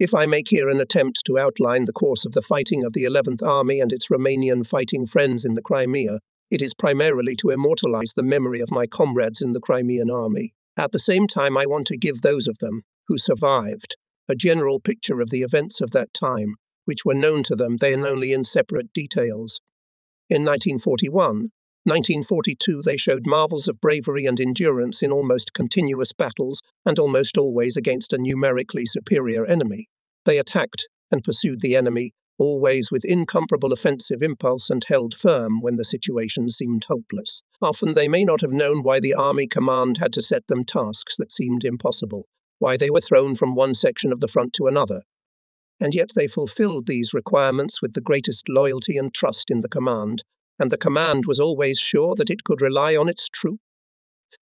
If I make here an attempt to outline the course of the fighting of the 11th Army and its Romanian fighting friends in the Crimea, it is primarily to immortalize the memory of my comrades in the Crimean Army. At the same time, I want to give those of them who survived a general picture of the events of that time, which were known to them then only in separate details. In 1941, 1942, they showed marvels of bravery and endurance in almost continuous battles and almost always against a numerically superior enemy. They attacked and pursued the enemy, always with incomparable offensive impulse, and held firm when the situation seemed hopeless. Often they may not have known why the army command had to set them tasks that seemed impossible, why they were thrown from one section of the front to another. And yet they fulfilled these requirements with the greatest loyalty and trust in the command, and the command was always sure that it could rely on its troops.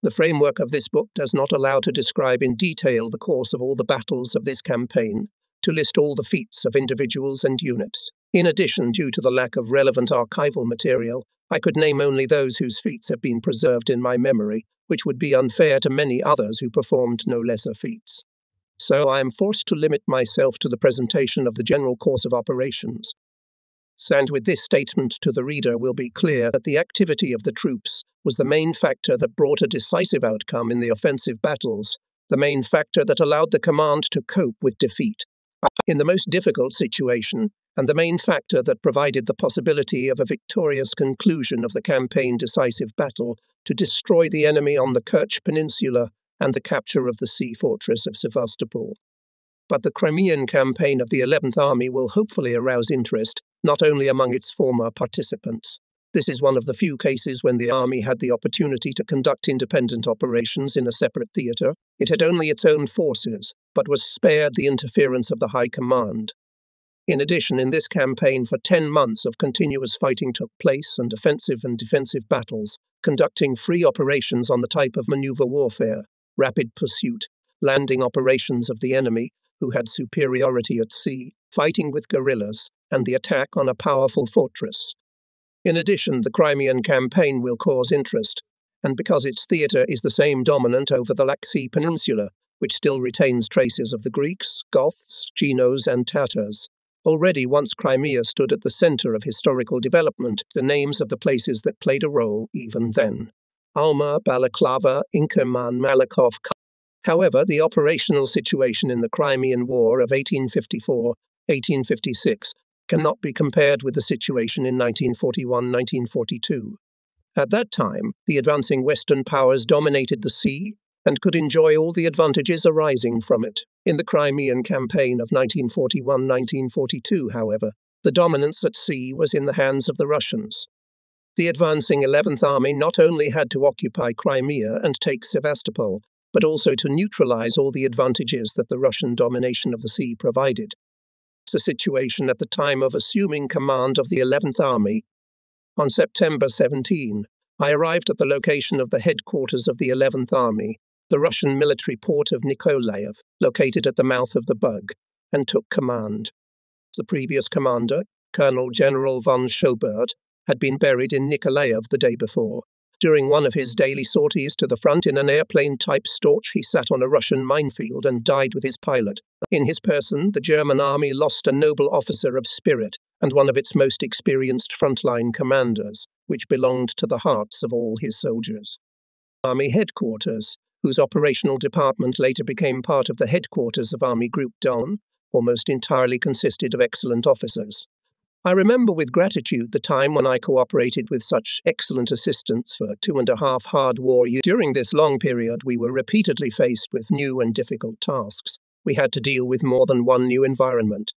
The framework of this book does not allow to describe in detail the course of all the battles of this campaign, to list all the feats of individuals and units. In addition, due to the lack of relevant archival material, I could name only those whose feats have been preserved in my memory, which would be unfair to many others who performed no lesser feats. So I am forced to limit myself to the presentation of the general course of operations. And with this statement to the reader will be clear that the activity of the troops was the main factor that brought a decisive outcome in the offensive battles, the main factor that allowed the command to cope with defeat in the most difficult situation, and the main factor that provided the possibility of a victorious conclusion of the campaign-decisive battle to destroy the enemy on the Kerch Peninsula and the capture of the sea fortress of Sevastopol. But the Crimean campaign of the 11th Army will hopefully arouse interest not only among its former participants. This is one of the few cases when the army had the opportunity to conduct independent operations in a separate theatre. It had only its own forces, but was spared the interference of the High Command. In addition, in this campaign for 10 months of continuous fighting took place, and offensive and defensive battles, conducting free operations on the type of manoeuvre warfare, rapid pursuit, landing operations of the enemy, who had superiority at sea, fighting with guerrillas, and the attack on a powerful fortress. In addition, the Crimean campaign will cause interest, and because its theatre is the same dominant over the Laxi Peninsula, which still retains traces of the Greeks, Goths, Genos, and Tatars. Already once Crimea stood at the centre of historical development, the names of the places that played a role even then. Alma, Balaklava, Inkerman, Malakoff. However, the operational situation in the Crimean War of 1854–1856 cannot be compared with the situation in 1941–1942. At that time, the advancing Western powers dominated the sea and could enjoy all the advantages arising from it. In the Crimean campaign of 1941–1942, however, the dominance at sea was in the hands of the Russians. The advancing 11th Army not only had to occupy Crimea and take Sevastopol, but also to neutralize all the advantages that the Russian domination of the sea provided. The situation at the time of assuming command of the 11th Army. On September 17, I arrived at the location of the headquarters of the 11th Army, the Russian military port of Nikolaev, located at the mouth of the Bug, and took command. The previous commander, Colonel General von Schobert, had been buried in Nikolaev the day before. During one of his daily sorties to the front in an airplane-type Storch, he sat on a Russian minefield and died with his pilot. In his person, the German army lost a noble officer of spirit and one of its most experienced frontline commanders, which belonged to the hearts of all his soldiers. Army Headquarters, whose operational department later became part of the headquarters of Army Group Don, almost entirely consisted of excellent officers. I remember with gratitude the time when I cooperated with such excellent assistance for 2.5 hard war years. During this long period, we were repeatedly faced with new and difficult tasks. We had to deal with more than one new environment.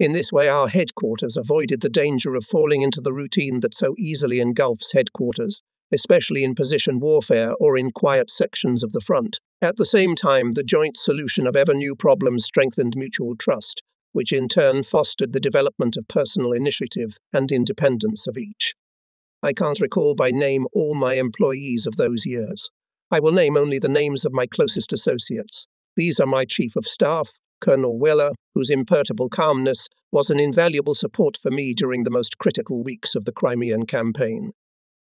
In this way, our headquarters avoided the danger of falling into the routine that so easily engulfs headquarters, especially in position warfare or in quiet sections of the front. At the same time, the joint solution of ever new problems strengthened mutual trust, which in turn fostered the development of personal initiative and independence of each. I can't recall by name all my employees of those years. I will name only the names of my closest associates. These are my Chief of Staff, Colonel Wöhler, whose imperturbable calmness was an invaluable support for me during the most critical weeks of the Crimean campaign.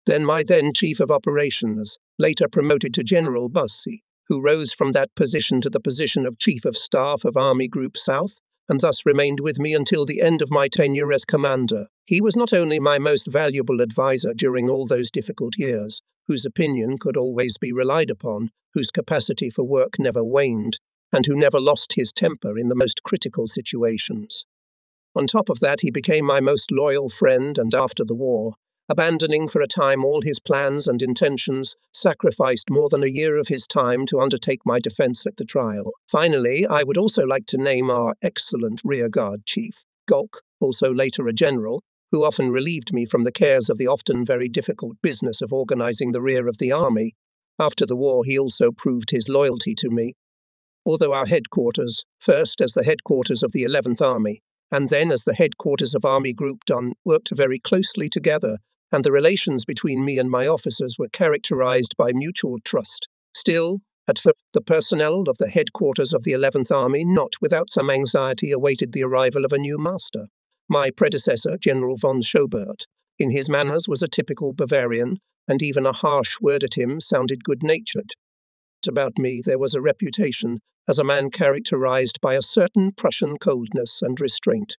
Then my then Chief of Operations, later promoted to General Busse, who rose from that position to the position of Chief of Staff of Army Group South, and thus remained with me until the end of my tenure as commander. He was not only my most valuable adviser during all those difficult years, whose opinion could always be relied upon, whose capacity for work never waned, and who never lost his temper in the most critical situations. On top of that, he became my most loyal friend, and after the war, abandoning for a time all his plans and intentions, sacrificed more than a year of his time to undertake my defence at the trial. Finally, I would also like to name our excellent rearguard chief, Golk, also later a general, who often relieved me from the cares of the often very difficult business of organising the rear of the army. After the war, he also proved his loyalty to me. Although our headquarters, first as the headquarters of the 11th Army, and then as the headquarters of Army Group Dun, worked very closely together, and the relations between me and my officers were characterized by mutual trust. Still, at first, the personnel of the headquarters of the 11th Army not without some anxiety awaited the arrival of a new master. My predecessor, General von Schobert, in his manners was a typical Bavarian, and even a harsh word at him sounded good-natured. About me there was a reputation as a man characterized by a certain Prussian coldness and restraint.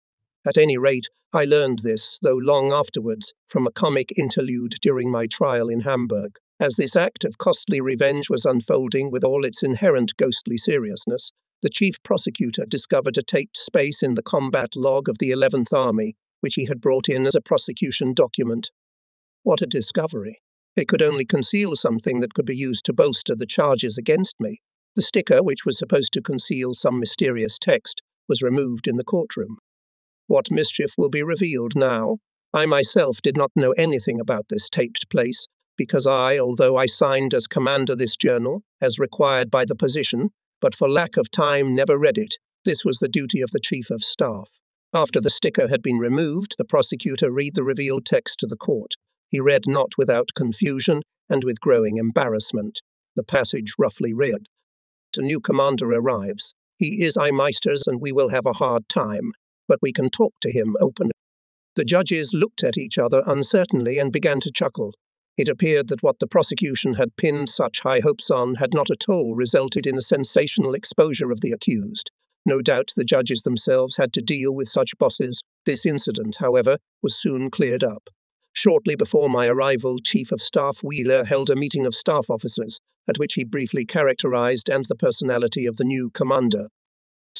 At any rate, I learned this, though long afterwards, from a comic interlude during my trial in Hamburg. As this act of costly revenge was unfolding with all its inherent ghostly seriousness, the chief prosecutor discovered a taped space in the combat log of the 11th Army, which he had brought in as a prosecution document. What a discovery! It could only conceal something that could be used to bolster the charges against me. The sticker, which was supposed to conceal some mysterious text, was removed in the courtroom. What mischief will be revealed now? I myself did not know anything about this taped place, because I, although I signed as commander this journal, as required by the position, but for lack of time never read it. This was the duty of the Chief of Staff. After the sticker had been removed, the prosecutor read the revealed text to the court. He read not without confusion and with growing embarrassment. The passage roughly read, "A new commander arrives. He is ein Meisters and we will have a hard time. But we can talk to him openly." The judges looked at each other uncertainly and began to chuckle. It appeared that what the prosecution had pinned such high hopes on had not at all resulted in a sensational exposure of the accused. No doubt the judges themselves had to deal with such bosses. This incident, however, was soon cleared up. Shortly before my arrival, Chief of Staff Wöhler held a meeting of staff officers, at which he briefly characterized the personality of the new commander.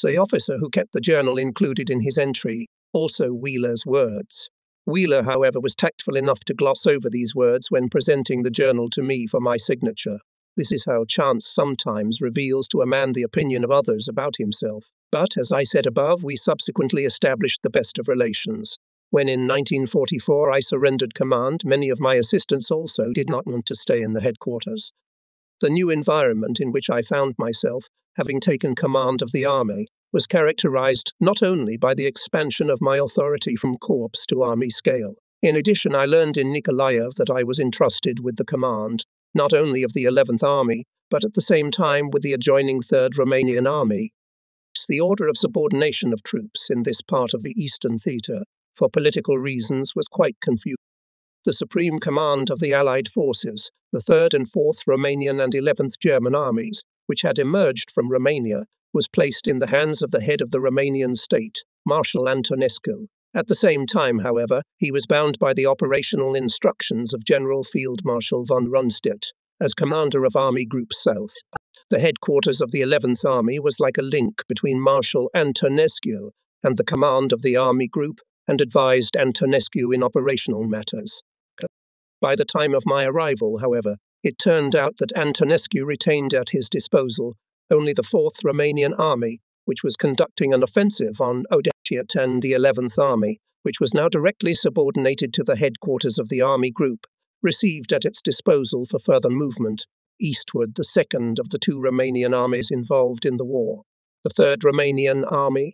The officer who kept the journal included in his entry also Wöhler's words. Wöhler, however, was tactful enough to gloss over these words when presenting the journal to me for my signature. This is how chance sometimes reveals to a man the opinion of others about himself. But, as I said above, we subsequently established the best of relations. When in 1944 I surrendered command, many of my assistants also did not want to stay in the headquarters. The new environment in which I found myself, having taken command of the army, was characterized not only by the expansion of my authority from corps to army scale. In addition, I learned in Nikolaev that I was entrusted with the command, not only of the 11th Army, but at the same time with the adjoining 3rd Romanian Army. The order of subordination of troops in this part of the Eastern Theater, for political reasons, was quite confusing. The supreme command of the Allied forces, the 3rd and 4th Romanian and 11th German armies, which had emerged from Romania, was placed in the hands of the head of the Romanian state, Marshal Antonescu. At the same time, however, he was bound by the operational instructions of General Field Marshal von Rundstedt as commander of Army Group South. The headquarters of the 11th Army was like a link between Marshal Antonescu and the command of the Army Group, and advised Antonescu in operational matters. By the time of my arrival, however, it turned out that Antonescu retained at his disposal only the 4th Romanian Army, which was conducting an offensive on Odessa, and the 11th Army, which was now directly subordinated to the headquarters of the Army Group, received at its disposal for further movement eastward the second of the two Romanian armies involved in the war, the 3rd Romanian Army.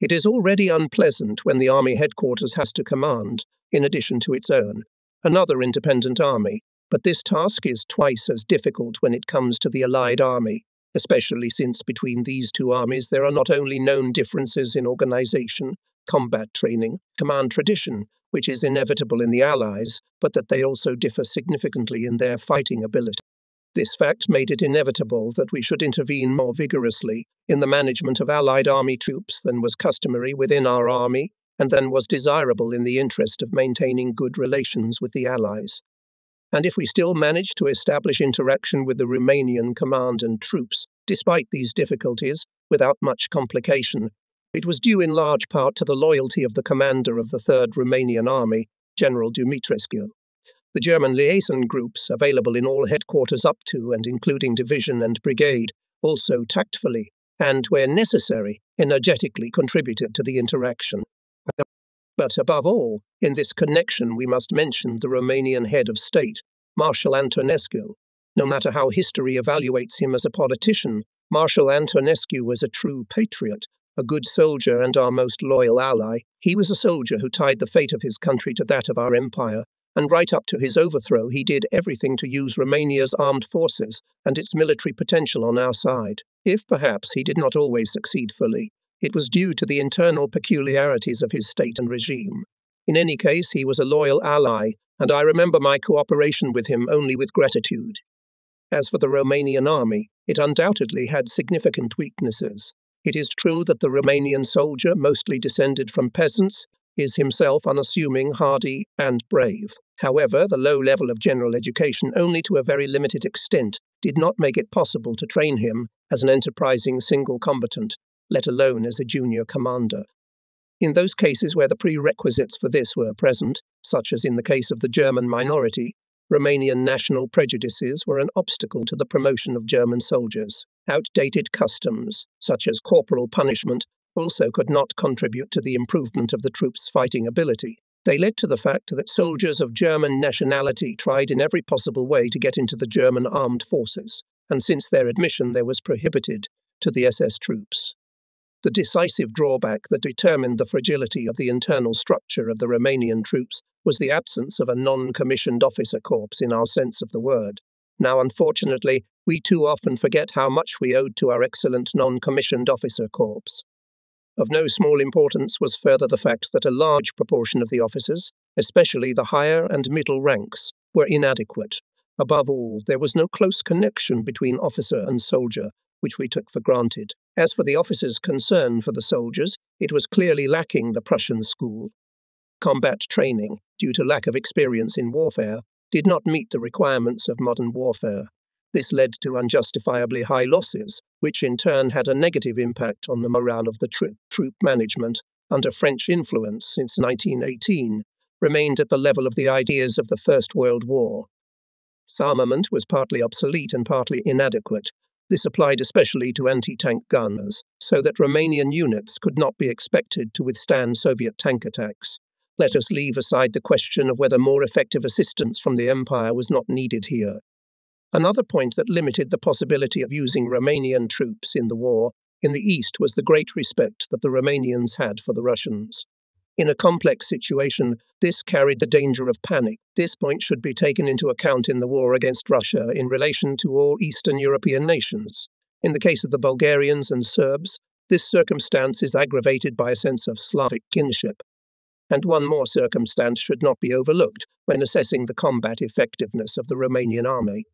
It is already unpleasant when the Army headquarters has to command, in addition to its own, another independent army. But this task is twice as difficult when it comes to the Allied Army, especially since between these two armies there are not only known differences in organization, combat training, command tradition, which is inevitable in the Allies, but that they also differ significantly in their fighting ability. This fact made it inevitable that we should intervene more vigorously in the management of Allied army troops than was customary within our army and than was desirable in the interest of maintaining good relations with the Allies. And if we still managed to establish interaction with the Romanian command and troops, despite these difficulties, without much complication, it was due in large part to the loyalty of the commander of the 3rd Romanian Army, General Dumitrescu. The German liaison groups, available in all headquarters up to and including division and brigade, also tactfully and, where necessary, energetically contributed to the interaction. But above all, in this connection we must mention the Romanian head of state, Marshal Antonescu. No matter how history evaluates him as a politician, Marshal Antonescu was a true patriot, a good soldier and our most loyal ally. He was a soldier who tied the fate of his country to that of our empire, and right up to his overthrow he did everything to use Romania's armed forces and its military potential on our side. If perhaps he did not always succeed fully, it was due to the internal peculiarities of his state and regime. In any case, he was a loyal ally, and I remember my cooperation with him only with gratitude. As for the Romanian army, it undoubtedly had significant weaknesses. It is true that the Romanian soldier, mostly descended from peasants, is himself unassuming, hardy, and brave. However, the low level of general education, only to a very limited extent, did not make it possible to train him as an enterprising single combatant, let alone as a junior commander. In those cases where the prerequisites for this were present, such as in the case of the German minority, Romanian national prejudices were an obstacle to the promotion of German soldiers. Outdated customs, such as corporal punishment, also could not contribute to the improvement of the troops' fighting ability. They led to the fact that soldiers of German nationality tried in every possible way to get into the German armed forces, and since their admission there was prohibited to the SS troops. The decisive drawback that determined the fragility of the internal structure of the Romanian troops was the absence of a non-commissioned officer corps in our sense of the word. Now, unfortunately, we too often forget how much we owed to our excellent non-commissioned officer corps. Of no small importance was further the fact that a large proportion of the officers, especially the higher and middle ranks, were inadequate. Above all, there was no close connection between officer and soldier, which we took for granted. As for the officers' concern for the soldiers, it was clearly lacking the Prussian school. Combat training, due to lack of experience in warfare, did not meet the requirements of modern warfare. This led to unjustifiably high losses, which in turn had a negative impact on the morale of the troop management under French influence since 1918, remained at the level of the ideas of the First World War. Armament was partly obsolete and partly inadequate. This applied especially to anti-tank gunners, so that Romanian units could not be expected to withstand Soviet tank attacks. Let us leave aside the question of whether more effective assistance from the Empire was not needed here. Another point that limited the possibility of using Romanian troops in the war in the East was the great respect that the Romanians had for the Russians. In a complex situation, this carried the danger of panic. This point should be taken into account in the war against Russia in relation to all Eastern European nations. In the case of the Bulgarians and Serbs, this circumstance is aggravated by a sense of Slavic kinship. And one more circumstance should not be overlooked when assessing the combat effectiveness of the Romanian army.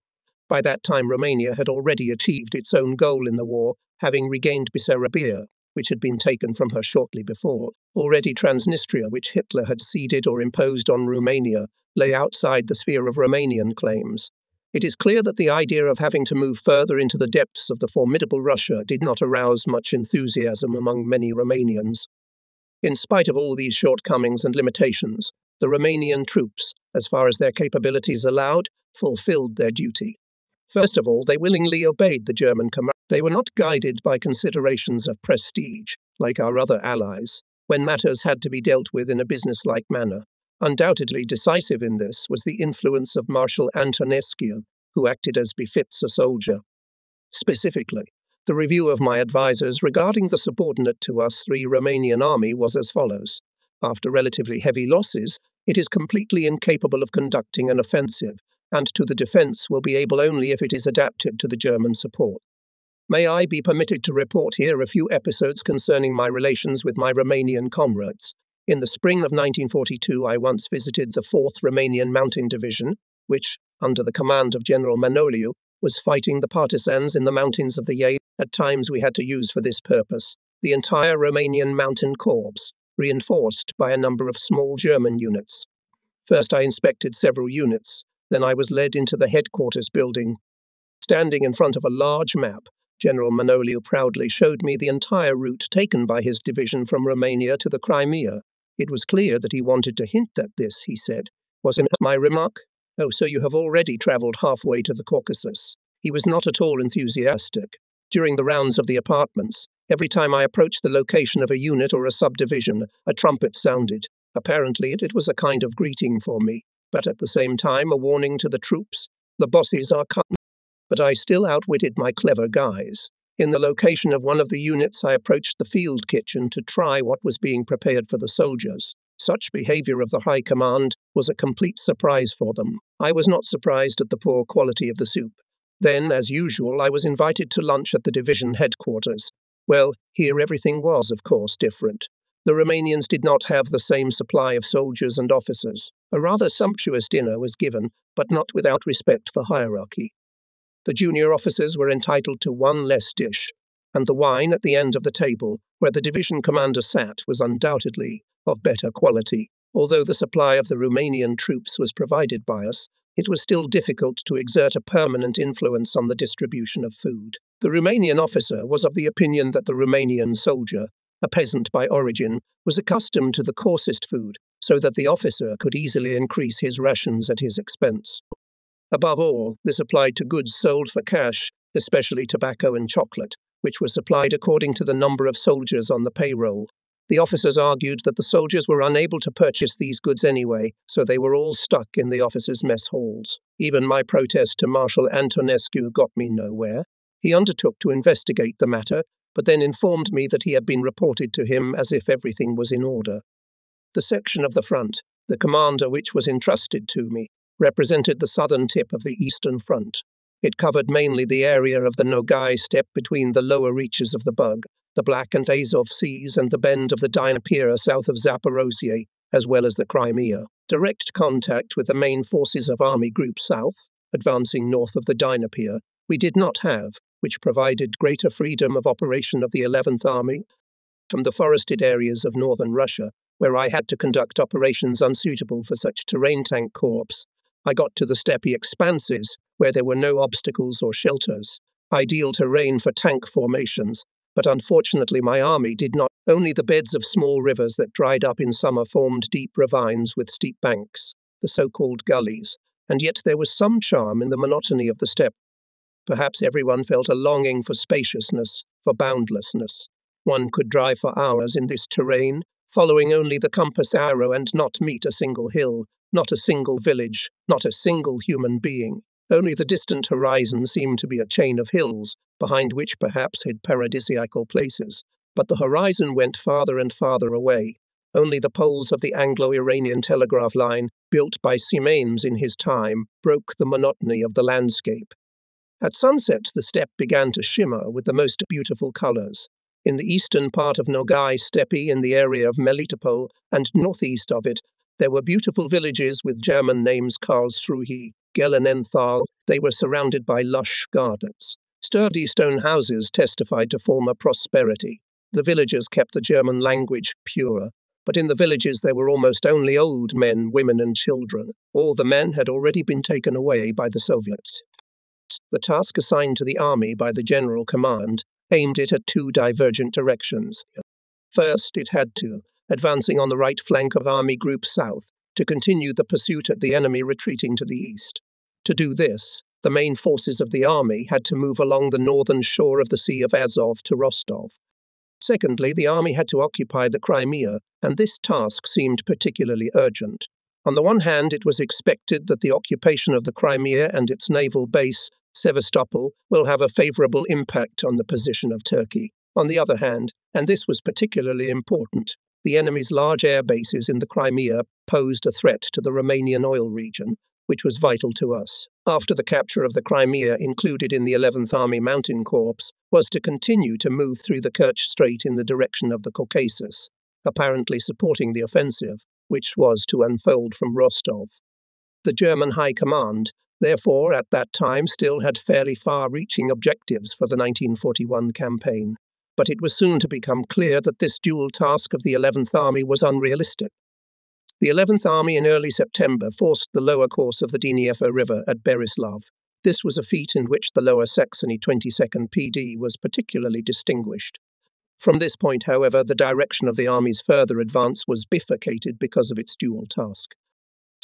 By that time, Romania had already achieved its own goal in the war, having regained Bessarabia, which had been taken from her shortly before. Already Transnistria, which Hitler had ceded or imposed on Romania, lay outside the sphere of Romanian claims. It is clear that the idea of having to move further into the depths of the formidable Russia did not arouse much enthusiasm among many Romanians. In spite of all these shortcomings and limitations, the Romanian troops, as far as their capabilities allowed, fulfilled their duty. First of all, they willingly obeyed the German command. They were not guided by considerations of prestige, like our other allies, when matters had to be dealt with in a businesslike manner. Undoubtedly decisive in this was the influence of Marshal Antonescu, who acted as befits a soldier. Specifically, the review of my advisers regarding the subordinate to us 3 Romanian army was as follows. After relatively heavy losses, it is completely incapable of conducting an offensive, and to the defence will be able only if it is adapted to the German support. May I be permitted to report here a few episodes concerning my relations with my Romanian comrades. In the spring of 1942 I once visited the 4th Romanian Mountain Division, which, under the command of General Manoliu, was fighting the partisans in the mountains of the Yei. At times we had to use for this purpose the entire Romanian mountain corps, reinforced by a number of small German units. First I inspected several units, then I was led into the headquarters building. Standing in front of a large map, General Manoliu proudly showed me the entire route taken by his division from Romania to the Crimea. It was clear that he wanted to hint that this, he said, was in my remark. Oh, so you have already travelled halfway to the Caucasus. He was not at all enthusiastic. During the rounds of the apartments, every time I approached the location of a unit or a subdivision, a trumpet sounded. Apparently it was a kind of greeting for me, but at the same time a warning to the troops. The bosses are coming. But I still outwitted my clever guys. In the location of one of the units, I approached the field kitchen to try what was being prepared for the soldiers. Such behaviour of the High Command was a complete surprise for them. I was not surprised at the poor quality of the soup. Then, as usual, I was invited to lunch at the division headquarters. Well, here everything was, of course, different. The Romanians did not have the same supply of soldiers and officers. A rather sumptuous dinner was given, but not without respect for hierarchy. The junior officers were entitled to one less dish, and the wine at the end of the table, where the division commander sat, was undoubtedly of better quality. Although the supply of the Romanian troops was provided by us, it was still difficult to exert a permanent influence on the distribution of food. The Romanian officer was of the opinion that the Romanian soldier, a peasant by origin, was accustomed to the coarsest food, so that the officer could easily increase his rations at his expense. Above all, this applied to goods sold for cash, especially tobacco and chocolate, which were supplied according to the number of soldiers on the payroll. The officers argued that the soldiers were unable to purchase these goods anyway, so they were all stuck in the officers' mess halls. Even my protest to Marshal Antonescu got me nowhere. He undertook to investigate the matter, but then informed me that he had been reported to him as if everything was in order. The section of the front, the commander which was entrusted to me, represented the southern tip of the eastern front. It covered mainly the area of the Nogai steppe between the lower reaches of the Bug, the Black and Azov Seas, and the bend of the Dnieper south of Zaporozhye, as well as the Crimea. Direct contact with the main forces of Army Group South, advancing north of the Dnieper, we did not have, which provided greater freedom of operation of the 11th Army from the forested areas of northern Russia, where I had to conduct operations unsuitable for such terrain tank corps. I got to the steppy expanses, where there were no obstacles or shelters, ideal terrain for tank formations, but unfortunately my army did not. Only the beds of small rivers that dried up in summer formed deep ravines with steep banks, the so-called gullies, and yet there was some charm in the monotony of the steppe. Perhaps everyone felt a longing for spaciousness, for boundlessness. One could drive for hours in this terrain, following only the compass arrow and not meet a single hill, not a single village, not a single human being. Only the distant horizon seemed to be a chain of hills, behind which perhaps hid paradisiacal places. But the horizon went farther and farther away. Only the poles of the Anglo-Iranian telegraph line, built by Siemens in his time, broke the monotony of the landscape. At sunset the steppe began to shimmer with the most beautiful colours. In the eastern part of Nogai steppe, in the area of Melitopol and northeast of it, there were beautiful villages with German names: Karlsruhe, Gelenenthal. They were surrounded by lush gardens. Sturdy stone houses testified to former prosperity. The villagers kept the German language pure, but in the villages there were almost only old men, women and children. All the men had already been taken away by the Soviets. The task assigned to the army by the General Command aimed it at two divergent directions. First, it had to, advancing on the right flank of Army Group South, to continue the pursuit of the enemy retreating to the east. To do this, the main forces of the army had to move along the northern shore of the Sea of Azov to Rostov. Secondly, the army had to occupy the Crimea, and this task seemed particularly urgent. On the one hand, it was expected that the occupation of the Crimea and its naval base, Sevastopol, will have a favourable impact on the position of Turkey. On the other hand, and this was particularly important, the enemy's large air bases in the Crimea posed a threat to the Romanian oil region, which was vital to us. After the capture of the Crimea, included in the 11th Army Mountain Corps was to continue to move through the Kerch Strait in the direction of the Caucasus, apparently supporting the offensive, which was to unfold from Rostov. The German High Command, therefore at that time still had fairly far-reaching objectives for the 1941 campaign, but it was soon to become clear that this dual task of the 11th Army was unrealistic. The 11th Army in early September forced the lower course of the Dnieper River at Berislav. This was a feat in which the Lower Saxony 22nd PD was particularly distinguished. From this point, however, the direction of the Army's further advance was bifurcated because of its dual task.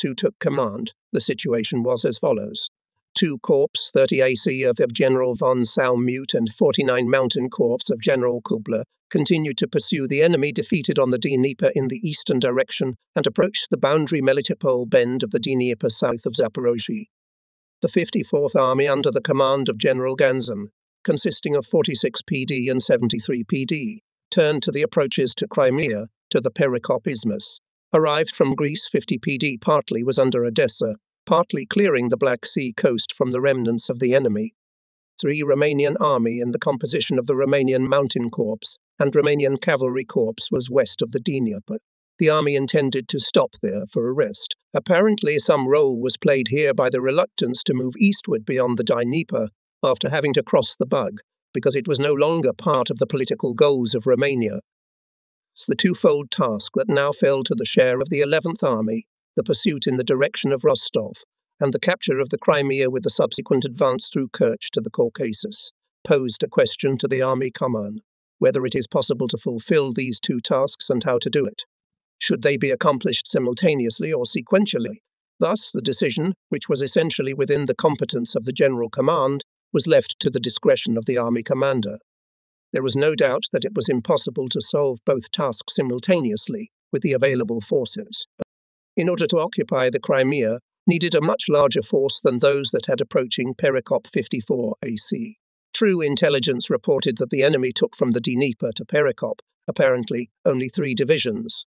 Who took command? The situation was as follows. 2 Corps, 30 AC of General von Saumut and 49 Mountain Corps of General Kubler continued to pursue the enemy defeated on the Dnieper in the eastern direction and approached the boundary Melitopol bend of the Dnieper south of Zaporozhye. The 54th Army under the command of General Ganzem, consisting of 46 PD and 73 PD, turned to the approaches to Crimea, to the Perikop Isthmus. Arrived from Greece, 50 PD partly was under Odessa, partly clearing the Black Sea coast from the remnants of the enemy. 3 Romanian Army in the composition of the Romanian Mountain Corps and Romanian Cavalry Corps was west of the Dnieper. The army intended to stop there for a rest. Apparently some role was played here by the reluctance to move eastward beyond the Dnieper after having to cross the Bug, because it was no longer part of the political goals of Romania. The twofold task that now fell to the share of the 11th Army, the pursuit in the direction of Rostov, and the capture of the Crimea with the subsequent advance through Kerch to the Caucasus, posed a question to the Army Command, whether it is possible to fulfill these two tasks and how to do it. Should they be accomplished simultaneously or sequentially? Thus, the decision, which was essentially within the competence of the General Command, was left to the discretion of the Army Commander. There was no doubt that it was impossible to solve both tasks simultaneously with the available forces. In order to occupy the Crimea, needed a much larger force than those that had approaching Perikop 54 AC. True intelligence reported that the enemy took from the Dnieper to Perikop, apparently only 3 divisions.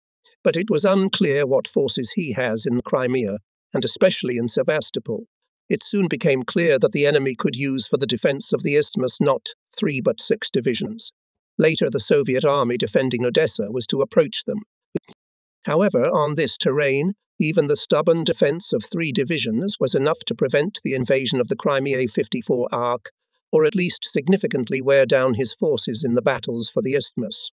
But it was unclear what forces he has in the Crimea, and especially in Sevastopol. It soon became clear that the enemy could use for the defense of the isthmus not 3 but 6 divisions. Later, the Soviet army defending Odessa was to approach them. However, on this terrain, even the stubborn defense of 3 divisions was enough to prevent the invasion of the Crimea 54 Arc, or at least significantly wear down his forces in the battles for the isthmus.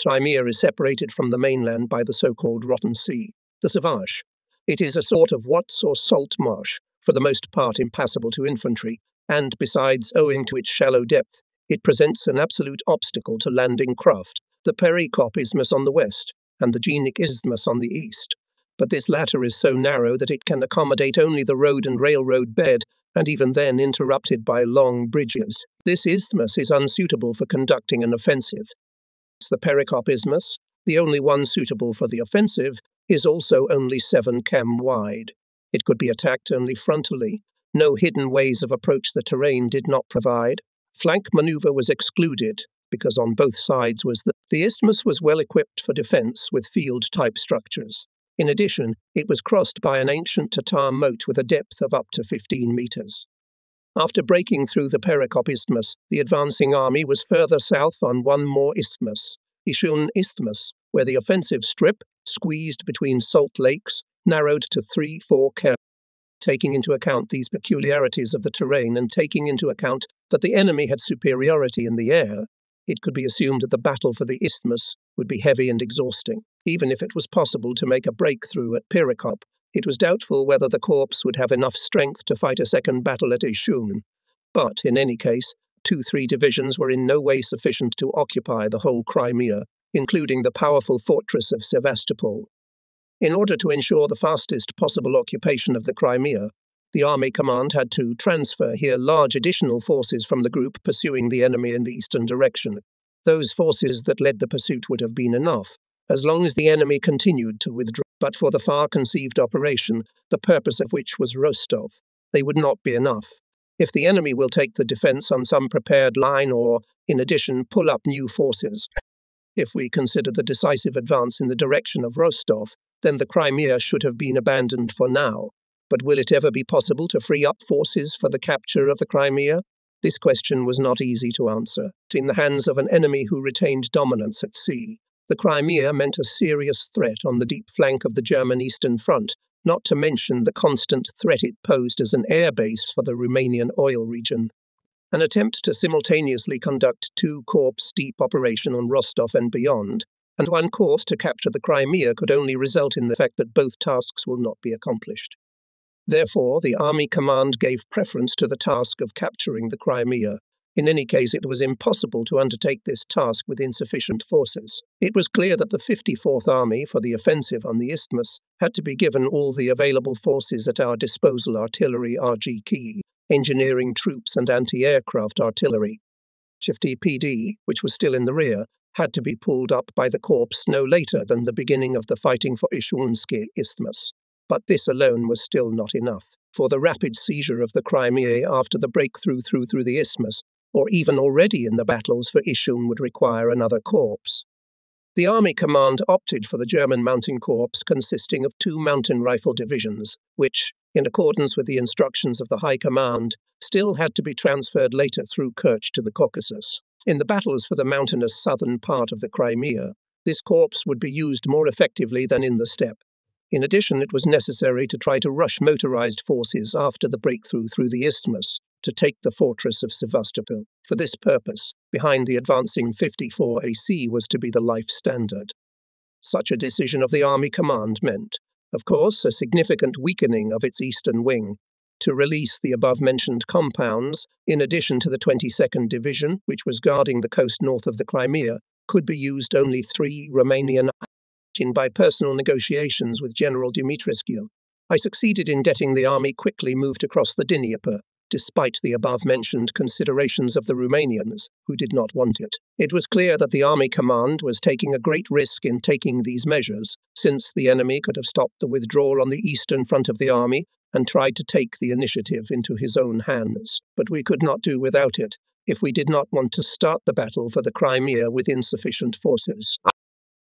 Crimea is separated from the mainland by the so-called Rotten Sea, the Savage. It is a sort of Watts or salt marsh, for the most part impassable to infantry, and besides, owing to its shallow depth, it presents an absolute obstacle to landing craft, the Perikop Isthmus on the west, and the Jenik Isthmus on the east. But this latter is so narrow that it can accommodate only the road and railroad bed, and even then interrupted by long bridges. This isthmus is unsuitable for conducting an offensive. The Perikop Isthmus, the only one suitable for the offensive, is also only 7 km wide. It could be attacked only frontally. No hidden ways of approach the terrain did not provide. Flank maneuver was excluded, because on both sides was the isthmus was well equipped for defense with field-type structures. In addition, it was crossed by an ancient Tatar moat with a depth of up to 15 meters. After breaking through the Perikop Isthmus, the advancing army was further south on one more isthmus, Ishun Isthmus, where the offensive strip, squeezed between salt lakes, narrowed to 3-4 km. Taking into account these peculiarities of the terrain and taking into account that the enemy had superiority in the air, it could be assumed that the battle for the isthmus would be heavy and exhausting. Even if it was possible to make a breakthrough at Perikop, it was doubtful whether the corps would have enough strength to fight a second battle at Ishun. But, in any case, 2-3 divisions were in no way sufficient to occupy the whole Crimea, including the powerful fortress of Sevastopol. In order to ensure the fastest possible occupation of the Crimea, the Army Command had to transfer here large additional forces from the group pursuing the enemy in the eastern direction. Those forces that led the pursuit would have been enough, as long as the enemy continued to withdraw. But for the far-conceived operation, the purpose of which was Rostov, they would not be enough. If the enemy will take the defense on some prepared line or, in addition, pull up new forces. If we consider the decisive advance in the direction of Rostov, then the Crimea should have been abandoned for now. But will it ever be possible to free up forces for the capture of the Crimea? This question was not easy to answer. In the hands of an enemy who retained dominance at sea, the Crimea meant a serious threat on the deep flank of the German Eastern Front, not to mention the constant threat it posed as an airbase for the Romanian oil region. An attempt to simultaneously conduct two corps-deep operation on Rostov and beyond, and one course to capture the Crimea could only result in the fact that both tasks will not be accomplished. Therefore, the Army Command gave preference to the task of capturing the Crimea. In any case, it was impossible to undertake this task with insufficient forces. It was clear that the 54th Army, for the offensive on the Isthmus, had to be given all the available forces at our disposal: artillery, RGK, engineering troops and anti-aircraft artillery. Shifty PD, which was still in the rear, had to be pulled up by the corps no later than the beginning of the fighting for Ișunsky Isthmus. But this alone was still not enough, for the rapid seizure of the Crimea after the breakthrough through the Isthmus, or even already in the battles for Ișun, would require another corps. The Army Command opted for the German Mountain Corps consisting of two mountain rifle divisions, which, in accordance with the instructions of the High Command, still had to be transferred later through Kerch to the Caucasus. In the battles for the mountainous southern part of the Crimea, this corps would be used more effectively than in the steppe. In addition, it was necessary to try to rush motorized forces after the breakthrough through the Isthmus to take the fortress of Sevastopol. For this purpose, behind the advancing 54 AC was to be the life standard. Such a decision of the Army Command meant, of course, a significant weakening of its eastern wing. To release the above-mentioned compounds, in addition to the 22nd Division, which was guarding the coast north of the Crimea, could be used only three Romanian. By personal negotiations with General Dumitrescu, I succeeded in getting the army quickly moved across the Dnieper, despite the above-mentioned considerations of the Romanians, who did not want it. It was clear that the Army Command was taking a great risk in taking these measures, since the enemy could have stopped the withdrawal on the eastern front of the army and tried to take the initiative into his own hands. But we could not do without it, if we did not want to start the battle for the Crimea with insufficient forces.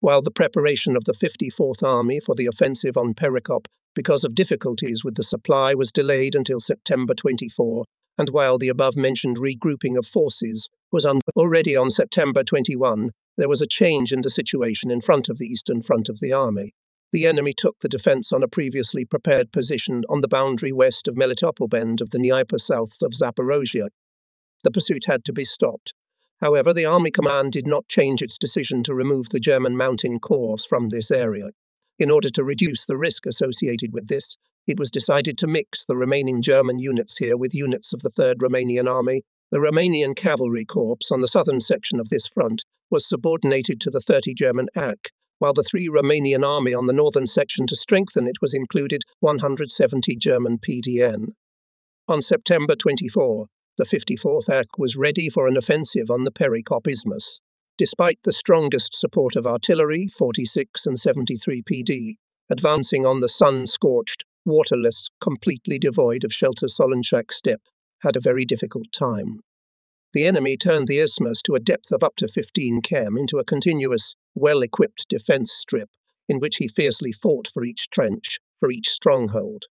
While the preparation of the 54th Army for the offensive on Perikop, because of difficulties with the supply, was delayed until September 24, and while the above-mentioned regrouping of forces was already on September 21, there was a change in the situation in front of the eastern front of the army. The enemy took the defence on a previously prepared position on the boundary west of Melitopol Bend of the Dnieper south of Zaporozhye. The pursuit had to be stopped. However, the Army Command did not change its decision to remove the German Mountain Corps from this area. In order to reduce the risk associated with this, it was decided to mix the remaining German units here with units of the 3rd Romanian Army. The Romanian Cavalry Corps on the southern section of this front was subordinated to the 30 German AC, while the 3 Romanian Army on the northern section, to strengthen it, was included 170 German PDN. On September 24, the 54th AC was ready for an offensive on the Perikop Isthmus. Despite the strongest support of artillery, 46 and 73 PD, advancing on the sun-scorched, waterless, completely devoid of shelter Solenchak steppe, had a very difficult time. The enemy turned the isthmus to a depth of up to 15 km into a continuous, well-equipped defence strip, in which he fiercely fought for each trench, for each stronghold.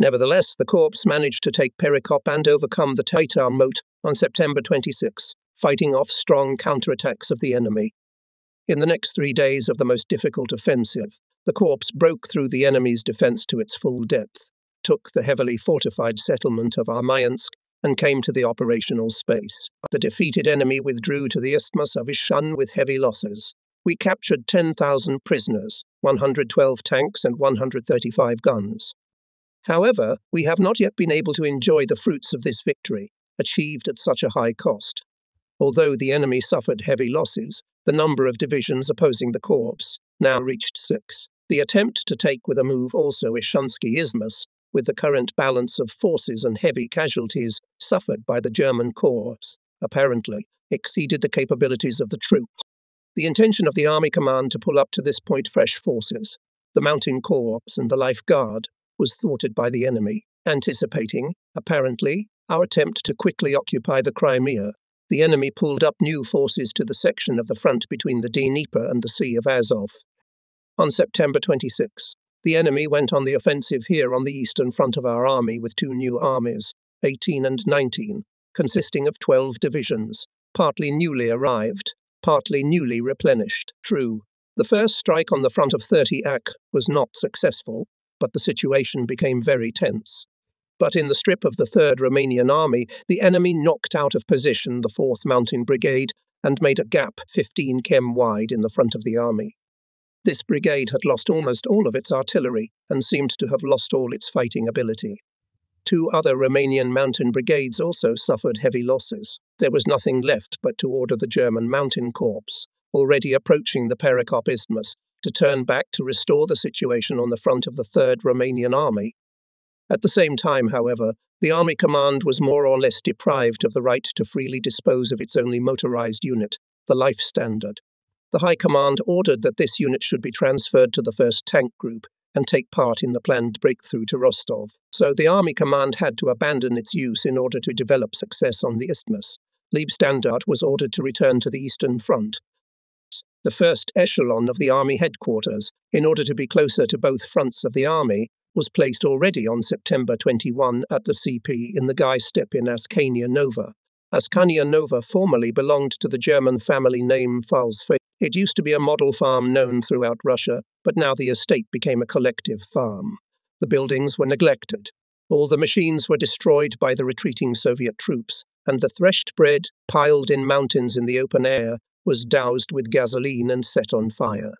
Nevertheless, the corps managed to take Perikop and overcome the Taitar moat on September 26, fighting off strong counterattacks of the enemy. In the next 3 days of the most difficult offensive, the corps broke through the enemy's defence to its full depth, took the heavily fortified settlement of Armyansk, and came to the operational space. The defeated enemy withdrew to the Isthmus of Ișun with heavy losses. We captured 10,000 prisoners, 112 tanks and 135 guns. However, we have not yet been able to enjoy the fruits of this victory, achieved at such a high cost. Although the enemy suffered heavy losses, the number of divisions opposing the corps now reached 6. The attempt to take with a move also Ișunsky Isthmus, with the current balance of forces and heavy casualties suffered by the German corps, apparently exceeded the capabilities of the troops. The intention of the Army Command to pull up to this point fresh forces, the Mountain Corps and the Life Guard, was thwarted by the enemy. Anticipating, apparently, our attempt to quickly occupy the Crimea, the enemy pulled up new forces to the section of the front between the Dnieper and the Sea of Azov. On September 26, the enemy went on the offensive here on the eastern front of our army with two new armies, 18 and 19, consisting of 12 divisions, partly newly arrived, partly newly replenished. True, the first strike on the front of 30 AC was not successful, but the situation became very tense. But in the strip of the 3rd Romanian Army, the enemy knocked out of position the 4th Mountain Brigade and made a gap 15 km wide in the front of the army. This brigade had lost almost all of its artillery and seemed to have lost all its fighting ability. 2 other Romanian mountain brigades also suffered heavy losses. There was nothing left but to order the German Mountain Corps, already approaching the Perekop Isthmus, to turn back to restore the situation on the front of the 3rd Romanian Army. At the same time, however, the Army Command was more or less deprived of the right to freely dispose of its only motorized unit, the Life Standard. The High Command ordered that this unit should be transferred to the 1st Tank Group and take part in the planned breakthrough to Rostov, so the Army Command had to abandon its use in order to develop success on the Isthmus. Leibstandart was ordered to return to the Eastern Front, the first echelon of the Army headquarters, in order to be closer to both fronts of the Army, was placed already on September 21 at the CP in the Gai Steppe in Ascania Nova. Ascania Nova formerly belonged to the German family name Falz-Fein. It used to be a model farm known throughout Russia, but now the estate became a collective farm. The buildings were neglected. All the machines were destroyed by the retreating Soviet troops, and the threshed bread, piled in mountains in the open air, was doused with gasoline and set on fire.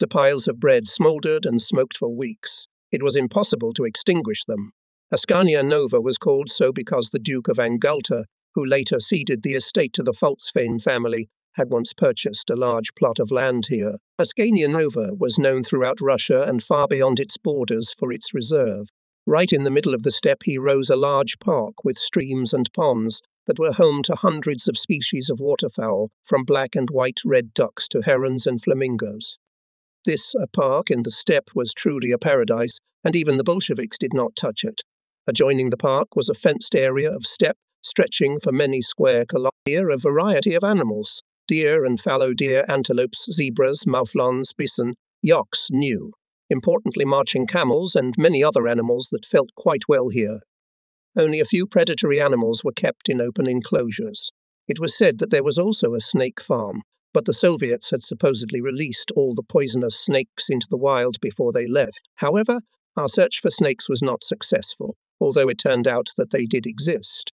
The piles of bread smouldered and smoked for weeks. It was impossible to extinguish them. Ascania Nova was called so because the Duke of Angalter, who later ceded the estate to the Falz-Fein family, had once purchased a large plot of land here. Ascania Nova was known throughout Russia and far beyond its borders for its reserve. Right in the middle of the steppe he rose a large park with streams and ponds that were home to hundreds of species of waterfowl, from black and white red ducks to herons and flamingos. This, a park in the steppe, was truly a paradise, and even the Bolsheviks did not touch it. Adjoining the park was a fenced area of steppe stretching for many square kilometers, a variety of animals: deer and fallow deer, antelopes, zebras, mouflons, bison, yaks, gnu, importantly marching camels and many other animals that felt quite well here. Only a few predatory animals were kept in open enclosures. It was said that there was also a snake farm, but the Soviets had supposedly released all the poisonous snakes into the wild before they left. However, our search for snakes was not successful, although it turned out that they did exist.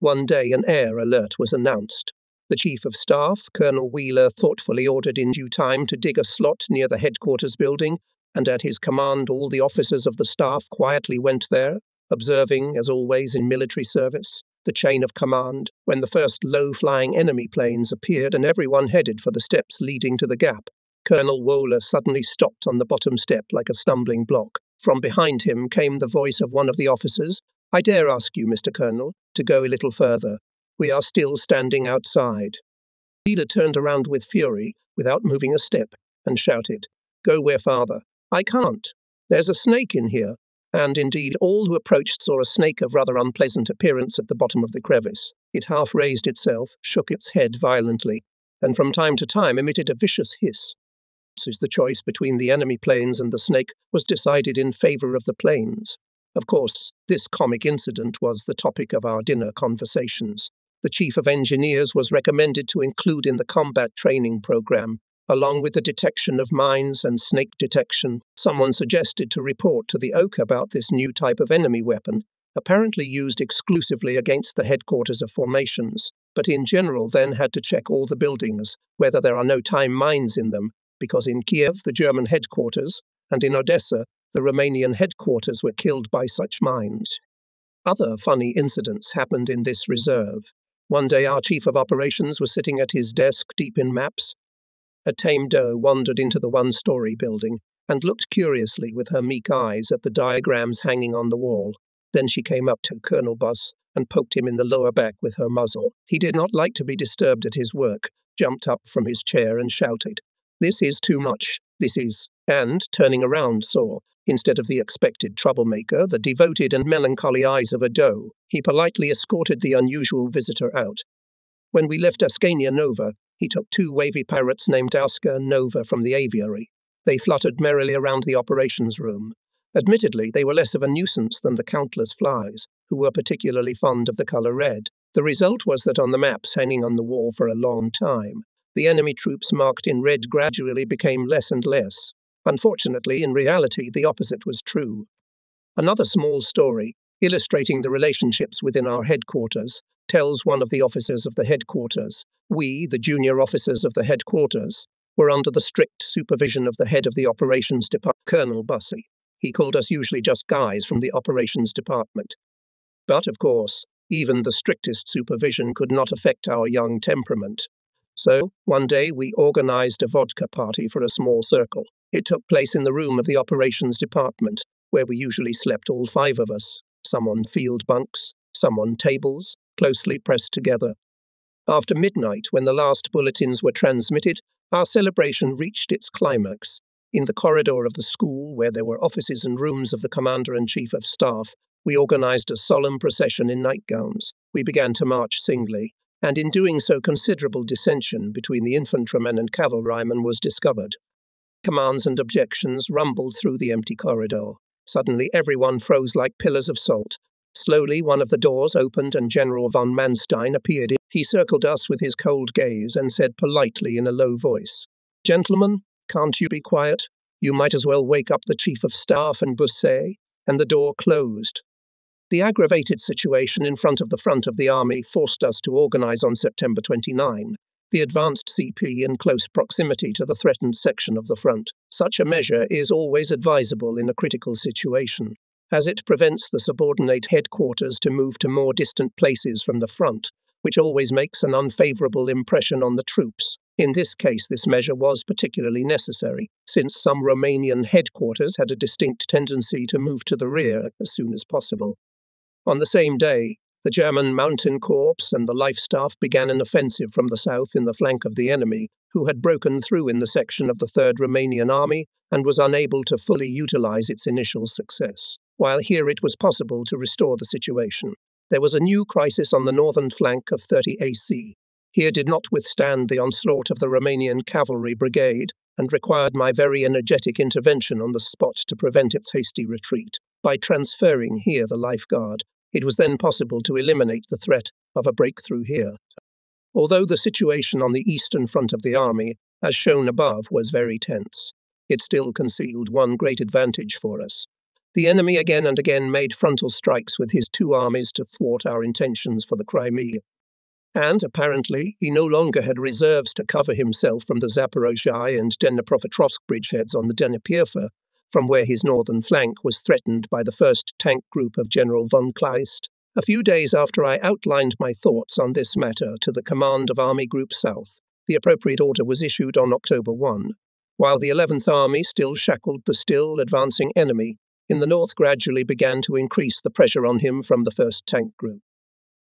One day an air alert was announced. The Chief of Staff, Colonel Wöhler, thoughtfully ordered in due time to dig a slot near the headquarters building, and at his command all the officers of the staff quietly went there, observing, as always in military service, the chain of command, when the first low-flying enemy planes appeared and everyone headed for the steps leading to the gap. Colonel Wöhler suddenly stopped on the bottom step like a stumbling block. From behind him came the voice of one of the officers, "I dare ask you, Mr. Colonel, to go a little further. We are still standing outside." Wöhler turned around with fury, without moving a step, and shouted, "Go where farther." "I can't. There's a snake in here." And indeed, all who approached saw a snake of rather unpleasant appearance at the bottom of the crevice. It half raised itself, shook its head violently, and from time to time emitted a vicious hiss. Since the choice between the enemy planes and the snake was decided in favor of the planes. Of course, this comic incident was the topic of our dinner conversations. The Chief of Engineers was recommended to include in the combat training program, along with the detection of mines and snake detection. Someone suggested to report to the OCH about this new type of enemy weapon, apparently used exclusively against the headquarters of formations, but in general then had to check all the buildings, whether there are no time mines in them, because in Kiev, the German headquarters, and in Odessa, the Romanian headquarters were killed by such mines. Other funny incidents happened in this reserve. One day our Chief of Operations was sitting at his desk deep in maps. A tame doe wandered into the one-story building and looked curiously with her meek eyes at the diagrams hanging on the wall. Then she came up to Colonel Busse and poked him in the lower back with her muzzle. He did not like to be disturbed at his work, jumped up from his chair and shouted, "This is too much, this is," and, turning around, saw, instead of the expected troublemaker, the devoted and melancholy eyes of a doe. He politely escorted the unusual visitor out. When we left Ascania Nova, he took 2 wavy parrots named Auska and Nova from the aviary. They fluttered merrily around the operations room. Admittedly, they were less of a nuisance than the countless flies, who were particularly fond of the colour red. The result was that on the maps hanging on the wall for a long time, the enemy troops marked in red gradually became less and less. Unfortunately, in reality, the opposite was true. Another small story, illustrating the relationships within our headquarters, tells one of the officers of the headquarters. We, the junior officers of the headquarters, were under the strict supervision of the head of the operations department, Colonel Busse. He called us usually just guys from the operations department. But, of course, even the strictest supervision could not affect our young temperament. So, one day we organized a vodka party for a small circle. It took place in the room of the operations department, where we usually slept all five of us, some on field bunks, some on tables, closely pressed together. After midnight, when the last bulletins were transmitted, our celebration reached its climax. In the corridor of the school, where there were offices and rooms of the Commander and Chief of Staff, we organized a solemn procession in nightgowns. We began to march singly, and in doing so considerable dissension between the infantrymen and cavalrymen was discovered. Commands and objections rumbled through the empty corridor. Suddenly everyone froze like pillars of salt. Slowly one of the doors opened and General von Manstein appeared. He circled us with his cold gaze and said politely in a low voice, "Gentlemen, can't you be quiet? You might as well wake up the Chief of Staff and Busse," and the door closed. The aggravated situation in front of the Army forced us to organize on September 29. The advanced CP in close proximity to the threatened section of the front. Such a measure is always advisable in a critical situation, as it prevents the subordinate headquarters to move to more distant places from the front, which always makes an unfavorable impression on the troops. In this case, this measure was particularly necessary, since some Romanian headquarters had a distinct tendency to move to the rear as soon as possible. On the same day, the German Mountain Corps and the Life Staff began an offensive from the south in the flank of the enemy, who had broken through in the section of the 3rd Romanian Army and was unable to fully utilize its initial success. While here it was possible to restore the situation, there was a new crisis on the northern flank of 30 AC. Here did not withstand the onslaught of the Romanian Cavalry Brigade and required my very energetic intervention on the spot to prevent its hasty retreat by transferring here the Life Guard. It was then possible to eliminate the threat of a breakthrough here. Although the situation on the eastern front of the army, as shown above, was very tense, it still concealed one great advantage for us. The enemy again and again made frontal strikes with his two armies to thwart our intentions for the Crimea. And, apparently, he no longer had reserves to cover himself from the Zaporozhye and Dnepropetrovsk bridgeheads on the Dnieper, from where his northern flank was threatened by the 1st Tank Group of General von Kleist. A few days after I outlined my thoughts on this matter to the command of Army Group South, the appropriate order was issued on October 1. While the 11th Army still shackled the still advancing enemy, in the north gradually began to increase the pressure on him from the 1st Tank Group.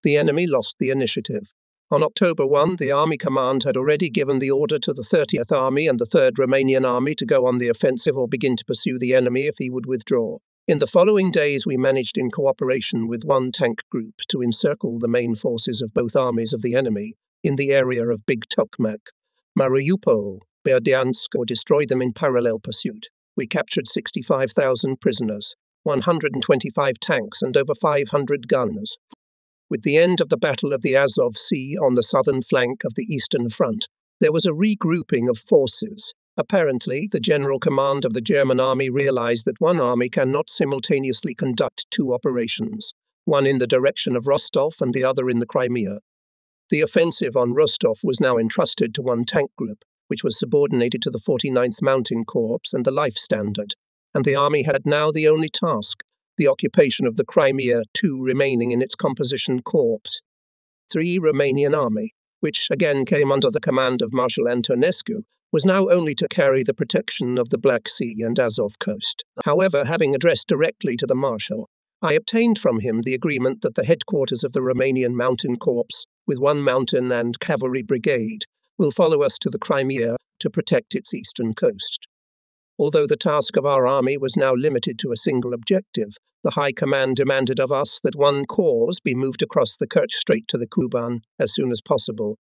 The enemy lost the initiative. On October 1, the Army Command had already given the order to the 30th Army and the 3rd Romanian Army to go on the offensive or begin to pursue the enemy if he would withdraw. In the following days, we managed in cooperation with one tank group to encircle the main forces of both armies of the enemy in the area of Big Tokmak, Mariupol, Berdyansk, or destroy them in parallel pursuit. We captured 65,000 prisoners, 125 tanks and over 500 gunners. With the end of the Battle of the Azov Sea on the southern flank of the Eastern Front, there was a regrouping of forces. Apparently, the General Command of the German Army realized that one army cannot simultaneously conduct two operations, one in the direction of Rostov and the other in the Crimea. The offensive on Rostov was now entrusted to one tank group, which was subordinated to the 49th Mountain Corps and the Life Standard, and the army had now the only task, the occupation of the Crimea, two remaining in its composition corps. 3 Romanian Army, which again came under the command of Marshal Antonescu, was now only to carry the protection of the Black Sea and Azov coast. However, having addressed directly to the Marshal, I obtained from him the agreement that the headquarters of the Romanian Mountain Corps, with one mountain and cavalry brigade, will follow us to the Crimea to protect its eastern coast. Although the task of our army was now limited to a single objective, the High Command demanded of us that one corps be moved across the Kerch Strait to the Kuban as soon as possible.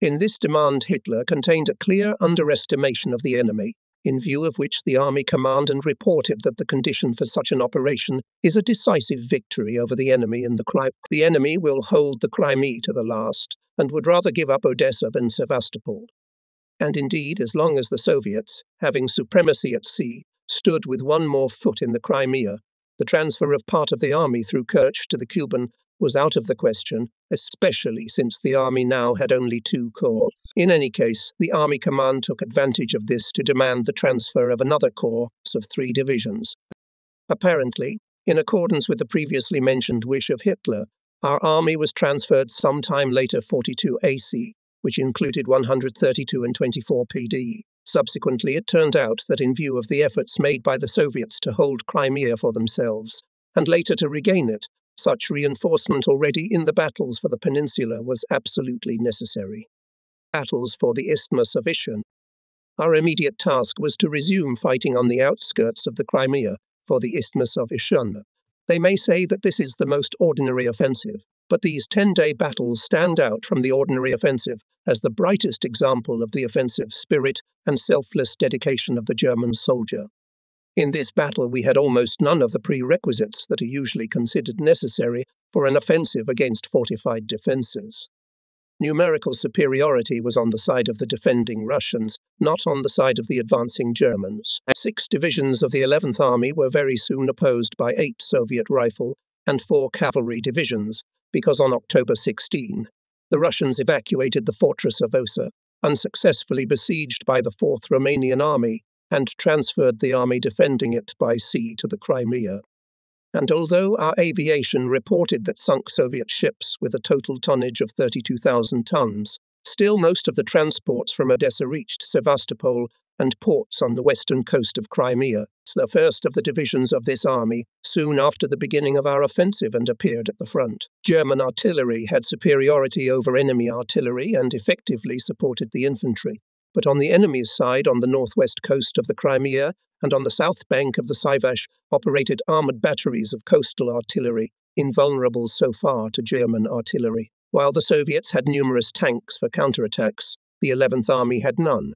In this demand, Hitler contained a clear underestimation of the enemy, in view of which the Army Command reported that the condition for such an operation is a decisive victory over the enemy in the Crimea. The enemy will hold the Crimea to the last, and would rather give up Odessa than Sevastopol. and indeed as long as the Soviets, having supremacy at sea, stood with one more foot in the Crimea, the transfer of part of the army through Kerch to the Cuban was out of the question, especially since the army now had only 2 corps. In any case, the army command took advantage of this to demand the transfer of another corps of 3 divisions. Apparently, in accordance with the previously mentioned wish of Hitler, our army was transferred sometime later 42 AC, which included 132 and 24 PD. Subsequently, it turned out that in view of the efforts made by the Soviets to hold Crimea for themselves, and later to regain it, such reinforcement already in the battles for the peninsula was absolutely necessary. Battles for the Isthmus of Ishin. Our immediate task was to resume fighting on the outskirts of the Crimea for the Isthmus of Ishin. They may say that this is the most ordinary offensive, but these 10-day battles stand out from the ordinary offensive as the brightest example of the offensive spirit and selfless dedication of the German soldier. In this battle, we had almost none of the prerequisites that are usually considered necessary for an offensive against fortified defences. Numerical superiority was on the side of the defending Russians, not on the side of the advancing Germans. 6 divisions of the 11th Army were very soon opposed by 8 Soviet rifle and 4 cavalry divisions, because on October 16, the Russians evacuated the fortress of Osa, unsuccessfully besieged by the 4th Romanian Army, and transferred the army defending it by sea to the Crimea. And although our aviation reported that sunk Soviet ships with a total tonnage of 32,000 tons, still most of the transports from Odessa reached Sevastopol and ports on the western coast of Crimea. The first of the divisions of this army soon after the beginning of our offensive and appeared at the front. German artillery had superiority over enemy artillery and effectively supported the infantry. But on the enemy's side, on the northwest coast of the Crimea and on the south bank of the Sivash, operated armoured batteries of coastal artillery, invulnerable so far to German artillery. While the Soviets had numerous tanks for counterattacks, the 11th Army had none.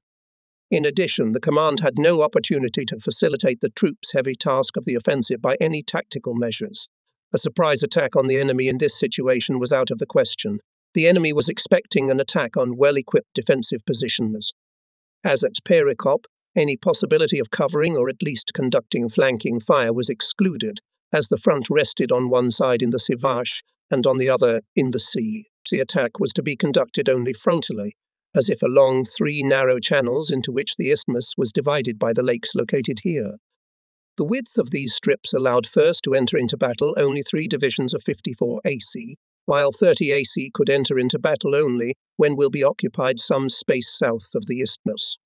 In addition, the command had no opportunity to facilitate the troops' heavy task of the offensive by any tactical measures. A surprise attack on the enemy in this situation was out of the question. The enemy was expecting an attack on well-equipped defensive positions. As at Perikop, any possibility of covering or at least conducting flanking fire was excluded, as the front rested on one side in the Sivash and on the other in the sea. The attack was to be conducted only frontally, as if along 3 narrow channels into which the isthmus was divided by the lakes located here. The width of these strips allowed first to enter into battle only 3 divisions of 54 AC, while 30 AC could enter into battle only when will be occupied some space south of the isthmus.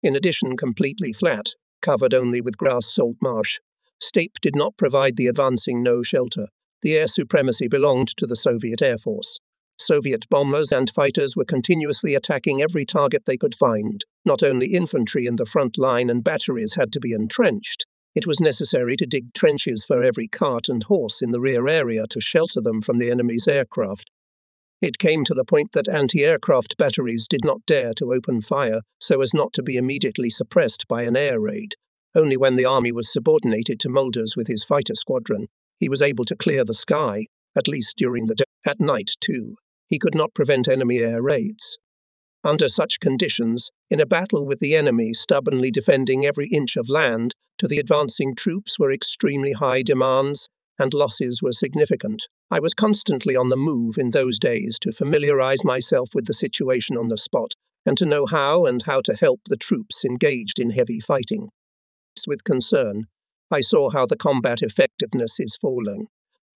In addition, completely flat, covered only with grass salt marsh, Steppe did not provide the advancing no shelter. The air supremacy belonged to the Soviet Air Force. Soviet bombers and fighters were continuously attacking every target they could find. Not only infantry in the front line and batteries had to be entrenched, it was necessary to dig trenches for every cart and horse in the rear area to shelter them from the enemy's aircraft. It came to the point that anti-aircraft batteries did not dare to open fire so as not to be immediately suppressed by an air raid. Only when the army was subordinated to Molders with his fighter squadron, he was able to clear the sky, at least during the day. At night, too, he could not prevent enemy air raids. Under such conditions, in a battle with the enemy stubbornly defending every inch of land, to the advancing troops were extremely high demands, and losses were significant. I was constantly on the move in those days to familiarize myself with the situation on the spot, and to know how and how to help the troops engaged in heavy fighting. With concern, I saw how the combat effectiveness is falling.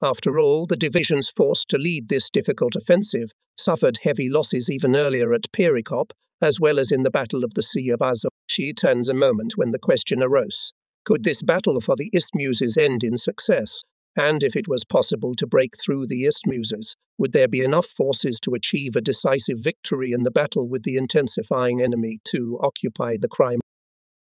After all, the divisions forced to lead this difficult offensive suffered heavy losses even earlier at Perikop, as well as in the Battle of the Sea of Azov. She turns a moment when the question arose. Could this battle for the Isthmuses end in success? And if it was possible to break through the Isthmuses, would there be enough forces to achieve a decisive victory in the battle with the intensifying enemy to occupy the Crimea?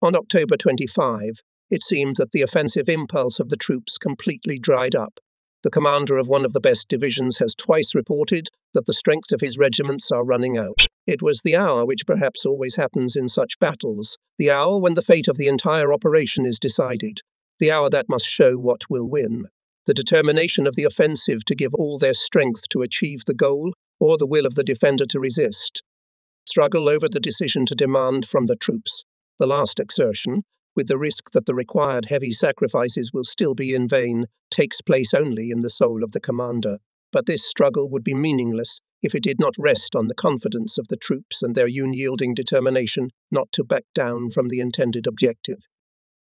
On October 25, it seemed that the offensive impulse of the troops completely dried up. The commander of one of the best divisions has twice reported that the strength of his regiments are running out. It was the hour which perhaps always happens in such battles, the hour when the fate of the entire operation is decided, the hour that must show what will win. The determination of the offensive to give all their strength to achieve the goal, or the will of the defender to resist. struggle over the decision to demand from the troops the last exertion, with the risk that the required heavy sacrifices will still be in vain, takes place only in the soul of the commander. But this struggle would be meaningless if it did not rest on the confidence of the troops and their unyielding determination not to back down from the intended objective.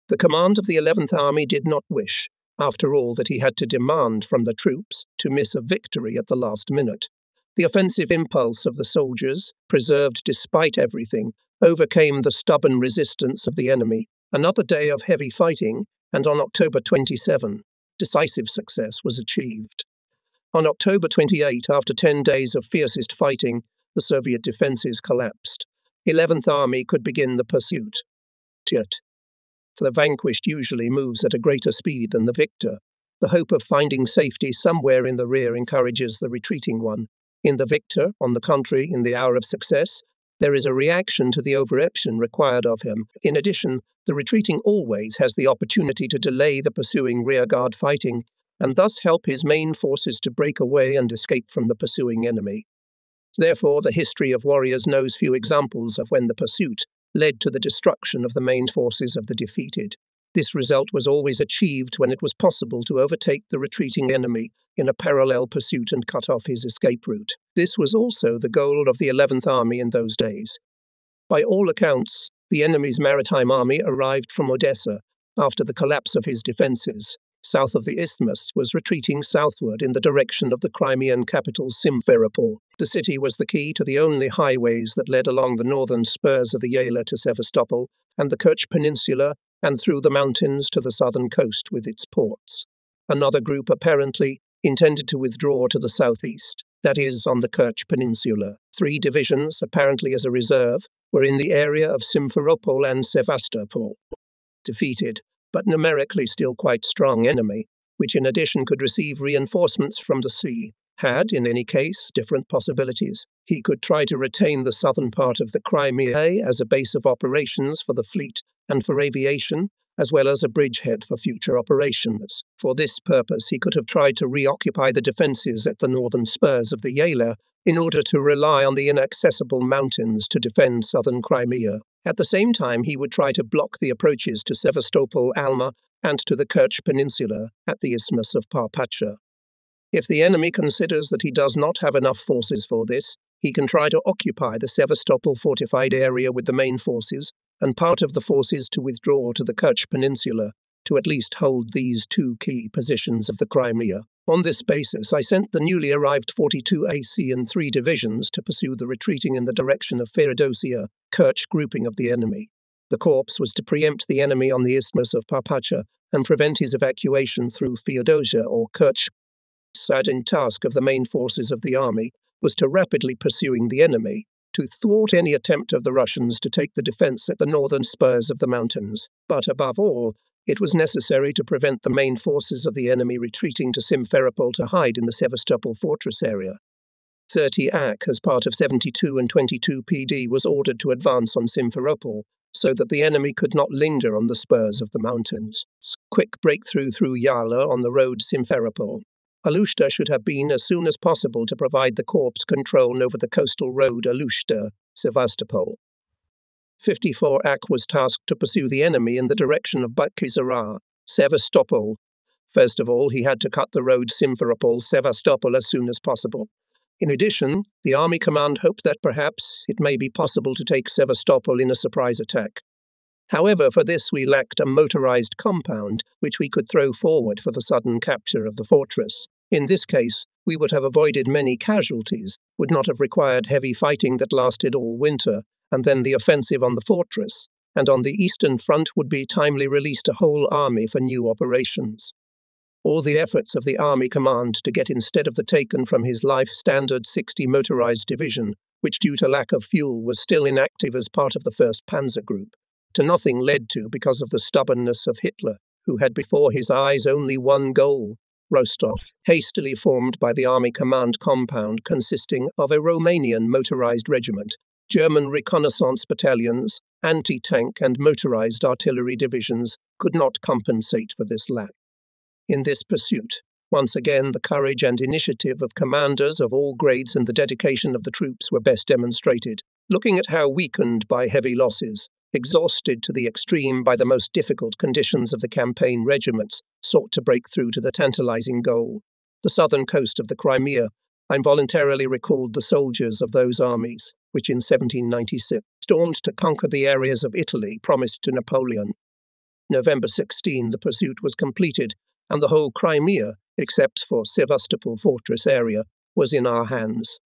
The command of the 11th Army did not wish, after all, that he had to demand from the troops to miss a victory at the last minute. The offensive impulse of the soldiers, preserved despite everything, overcame the stubborn resistance of the enemy. Another day of heavy fighting, and on October 27, decisive success was achieved. On October 28, after 10 days of fiercest fighting, the Soviet defenses collapsed. 11th Army could begin the pursuit. Yet, the vanquished usually moves at a greater speed than the victor. The hope of finding safety somewhere in the rear encourages the retreating one. In the victor, on the contrary, in the hour of success, there is a reaction to the overaction required of him. In addition, the retreating always has the opportunity to delay the pursuing rearguard fighting, and thus help his main forces to break away and escape from the pursuing enemy. Therefore, the history of warriors knows few examples of when the pursuit led to the destruction of the main forces of the defeated. This result was always achieved when it was possible to overtake the retreating enemy in a parallel pursuit and cut off his escape route. This was also the goal of the 11th Army in those days. By all accounts, the enemy's maritime army arrived from Odessa after the collapse of his defenses, south of the isthmus, was retreating southward in the direction of the Crimean capital Simferopol. The city was the key to the only highways that led along the northern spurs of the Yaila to Sevastopol and the Kerch Peninsula, and through the mountains to the southern coast with its ports. Another group apparently intended to withdraw to the southeast, that is, on the Kerch Peninsula. 3 divisions, apparently as a reserve, were in the area of Simferopol and Sevastopol. Defeated, but numerically still quite strong enemy, which in addition could receive reinforcements from the sea, had, in any case, different possibilities. He could try to retain the southern part of the Crimea as a base of operations for the fleet and for aviation, as well as a bridgehead for future operations. For this purpose, he could have tried to reoccupy the defences at the northern spurs of the Yaila in order to rely on the inaccessible mountains to defend southern Crimea. At the same time, he would try to block the approaches to Sevastopol, Alma, and to the Kerch Peninsula at the Isthmus of Parpacha. If the enemy considers that he does not have enough forces for this, he can try to occupy the Sevastopol fortified area with the main forces and part of the forces to withdraw to the Kerch Peninsula to at least hold these 2 key positions of the Crimea. On this basis, I sent the newly arrived 42 AC and 3 divisions to pursue the retreating in the direction of Ferodosia, Kerch grouping of the enemy. The corps was to preempt the enemy on the Isthmus of Parpacha and prevent his evacuation through Feodosia or Kerch. The certain task of the main forces of the army was to rapidly pursuing the enemy, to thwart any attempt of the Russians to take the defence at the northern spurs of the mountains. But above all, it was necessary to prevent the main forces of the enemy retreating to Simferopol to hide in the Sevastopol fortress area. 30 AC as part of 72 and 22 PD was ordered to advance on Simferopol, so that the enemy could not linger on the spurs of the mountains. Quick breakthrough through Yaila on the road Simferopol. Alushta should have been as soon as possible to provide the corps control over the coastal road Alushta, Sevastopol. 54 AK was tasked to pursue the enemy in the direction of Bakhtizara, Sevastopol. First of all, he had to cut the road Simferopol, Sevastopol as soon as possible. In addition, the army command hoped that perhaps it may be possible to take Sevastopol in a surprise attack. However, for this we lacked a motorized compound which we could throw forward for the sudden capture of the fortress. In this case, we would have avoided many casualties, would not have required heavy fighting that lasted all winter, and then the offensive on the fortress, and on the eastern front would be timely released a whole army for new operations. All the efforts of the army command to get instead of the taken from his life standard 60 motorized division, which due to lack of fuel was still inactive as part of the 1st Panzer Group, to nothing led to because of the stubbornness of Hitler, who had before his eyes only one goal, Rostov, hastily formed by the army command compound consisting of a Romanian motorized regiment, German reconnaissance battalions, anti-tank and motorized artillery divisions, could not compensate for this lack. In this pursuit, once again the courage and initiative of commanders of all grades and the dedication of the troops were best demonstrated, Looking at how weakened by heavy losses, exhausted to the extreme by the most difficult conditions of the campaign, regiments sought to break through to the tantalizing goal, the southern coast of the Crimea, I involuntarily recalled the soldiers of those armies, which in 1796 stormed to conquer the areas of Italy promised to Napoleon. November 16, the pursuit was completed, and the whole Crimea, except for Sevastopol fortress area, was in our hands.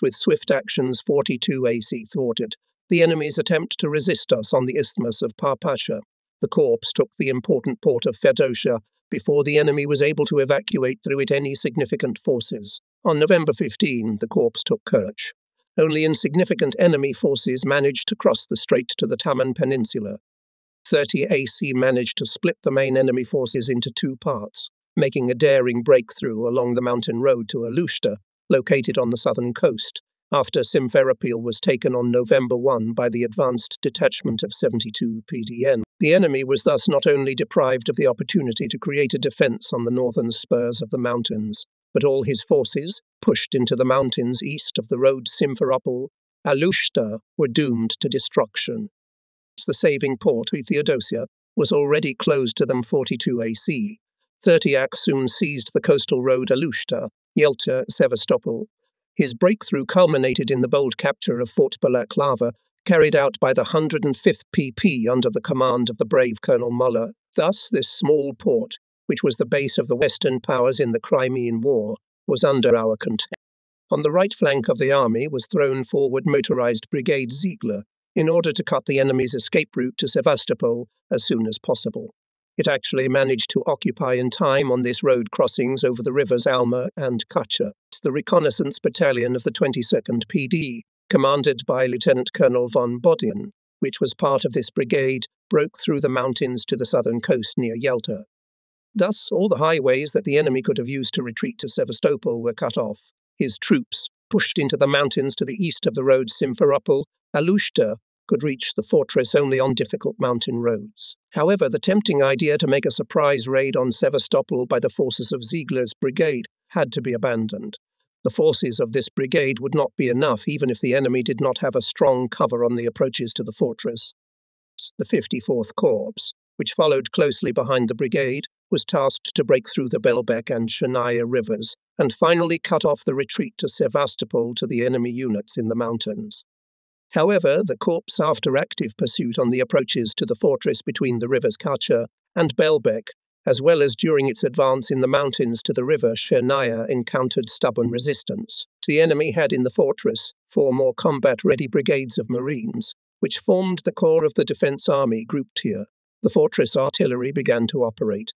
With swift actions 42 AC thwarted, the enemy's attempt to resist us on the isthmus of Parpasha. The corps took the important port of Fedosia before the enemy was able to evacuate through it any significant forces. On November 15, the corps took Kerch. Only insignificant enemy forces managed to cross the strait to the Taman Peninsula. 30 AC managed to split the main enemy forces into two parts, making a daring breakthrough along the mountain road to Alushta, located on the southern coast, after Simferopol was taken on November 1 by the advanced detachment of 72 PDN. The enemy was thus not only deprived of the opportunity to create a defence on the northern spurs of the mountains, but all his forces, pushed into the mountains east of the road Simferopol, Alushta, were doomed to destruction. The saving port of Theodosia was already closed to them 42 AC. 30 AC soon seized the coastal road Alushta, Yalta, Sevastopol. His breakthrough culminated in the bold capture of Fort Balaklava, carried out by the 105th PP under the command of the brave Colonel Muller. Thus, this small port, which was the base of the Western powers in the Crimean War, was under our control. On the right flank of the army was thrown forward motorized Brigade Ziegler in order to cut the enemy's escape route to Sevastopol as soon as possible. It actually managed to occupy in time on this road crossings over the rivers Alma and Kacha. The reconnaissance battalion of the 22nd PD, commanded by Lieutenant Colonel von Bodien, which was part of this brigade, broke through the mountains to the southern coast near Yalta. Thus, all the highways that the enemy could have used to retreat to Sevastopol were cut off. His troops, pushed into the mountains to the east of the road Simferopol, Alushta, could reach the fortress only on difficult mountain roads. However, the tempting idea to make a surprise raid on Sevastopol by the forces of Ziegler's brigade had to be abandoned. The forces of this brigade would not be enough even if the enemy did not have a strong cover on the approaches to the fortress. The 54th Corps, which followed closely behind the brigade, was tasked to break through the Belbek and Shania rivers and finally cut off the retreat to Sevastopol to the enemy units in the mountains. However, the corps, after active pursuit on the approaches to the fortress between the rivers Kacha and Belbek, as well as during its advance in the mountains to the river Shania, encountered stubborn resistance. The enemy had in the fortress 4 more combat-ready brigades of Marines, which formed the core of the Defense Army grouped here. The fortress artillery began to operate.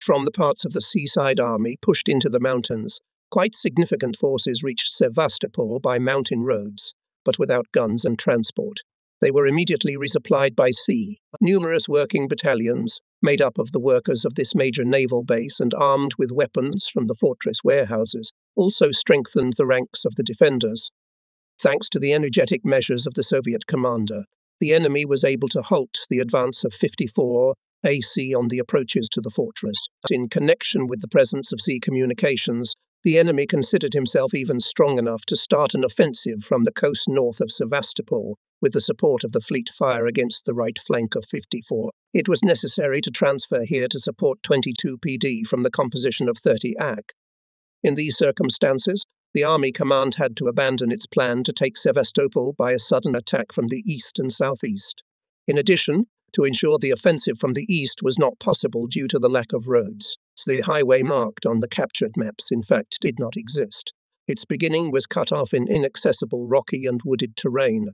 From the parts of the seaside army pushed into the mountains, quite significant forces reached Sevastopol by mountain roads, but without guns and transport. They were immediately resupplied by sea. Numerous working battalions, made up of the workers of this major naval base and armed with weapons from the fortress warehouses, also strengthened the ranks of the defenders. Thanks to the energetic measures of the Soviet commander, the enemy was able to halt the advance of 54 AC on the approaches to the fortress. In connection with the presence of sea communications, the enemy considered himself even strong enough to start an offensive from the coast north of Sevastopol with the support of the fleet fire against the right flank of 54. It was necessary to transfer here to support 22 PD from the composition of 30 AC. In these circumstances, the army command had to abandon its plan to take Sevastopol by a sudden attack from the east and southeast. In addition, to ensure the offensive from the east was not possible due to the lack of roads. The highway marked on the captured maps, in fact, did not exist. Its beginning was cut off in inaccessible rocky and wooded terrain.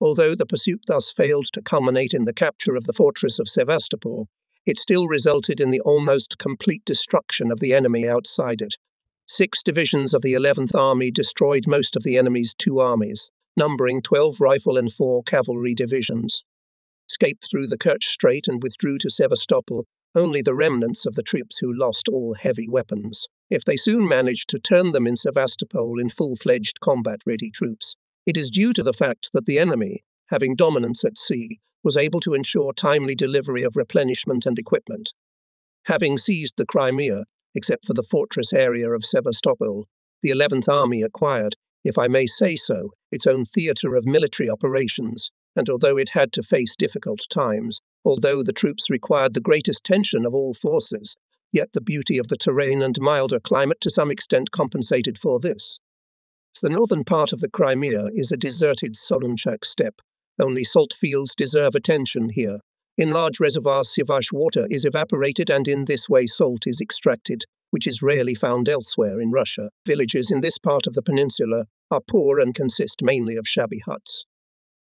Although the pursuit thus failed to culminate in the capture of the fortress of Sevastopol, it still resulted in the almost complete destruction of the enemy outside it. 6 divisions of the 11th Army destroyed most of the enemy's 2 armies, numbering 12 rifle and 4 cavalry divisions. Escaped through the Kerch Strait and withdrew to Sevastopol, only the remnants of the troops who lost all heavy weapons. If they soon managed to turn them in Sevastopol in full-fledged combat-ready troops, it is due to the fact that the enemy, having dominance at sea, was able to ensure timely delivery of replenishment and equipment. Having seized the Crimea, except for the fortress area of Sevastopol, the 11th Army acquired, if I may say so, its own theatre of military operations, and although it had to face difficult times, although the troops required the greatest tension of all forces, yet the beauty of the terrain and milder climate to some extent compensated for this. The northern part of the Crimea is a deserted Solonchak steppe. Only salt fields deserve attention here. In large reservoirs, Sivash water is evaporated, and in this way salt is extracted, which is rarely found elsewhere in Russia. Villages in this part of the peninsula are poor and consist mainly of shabby huts.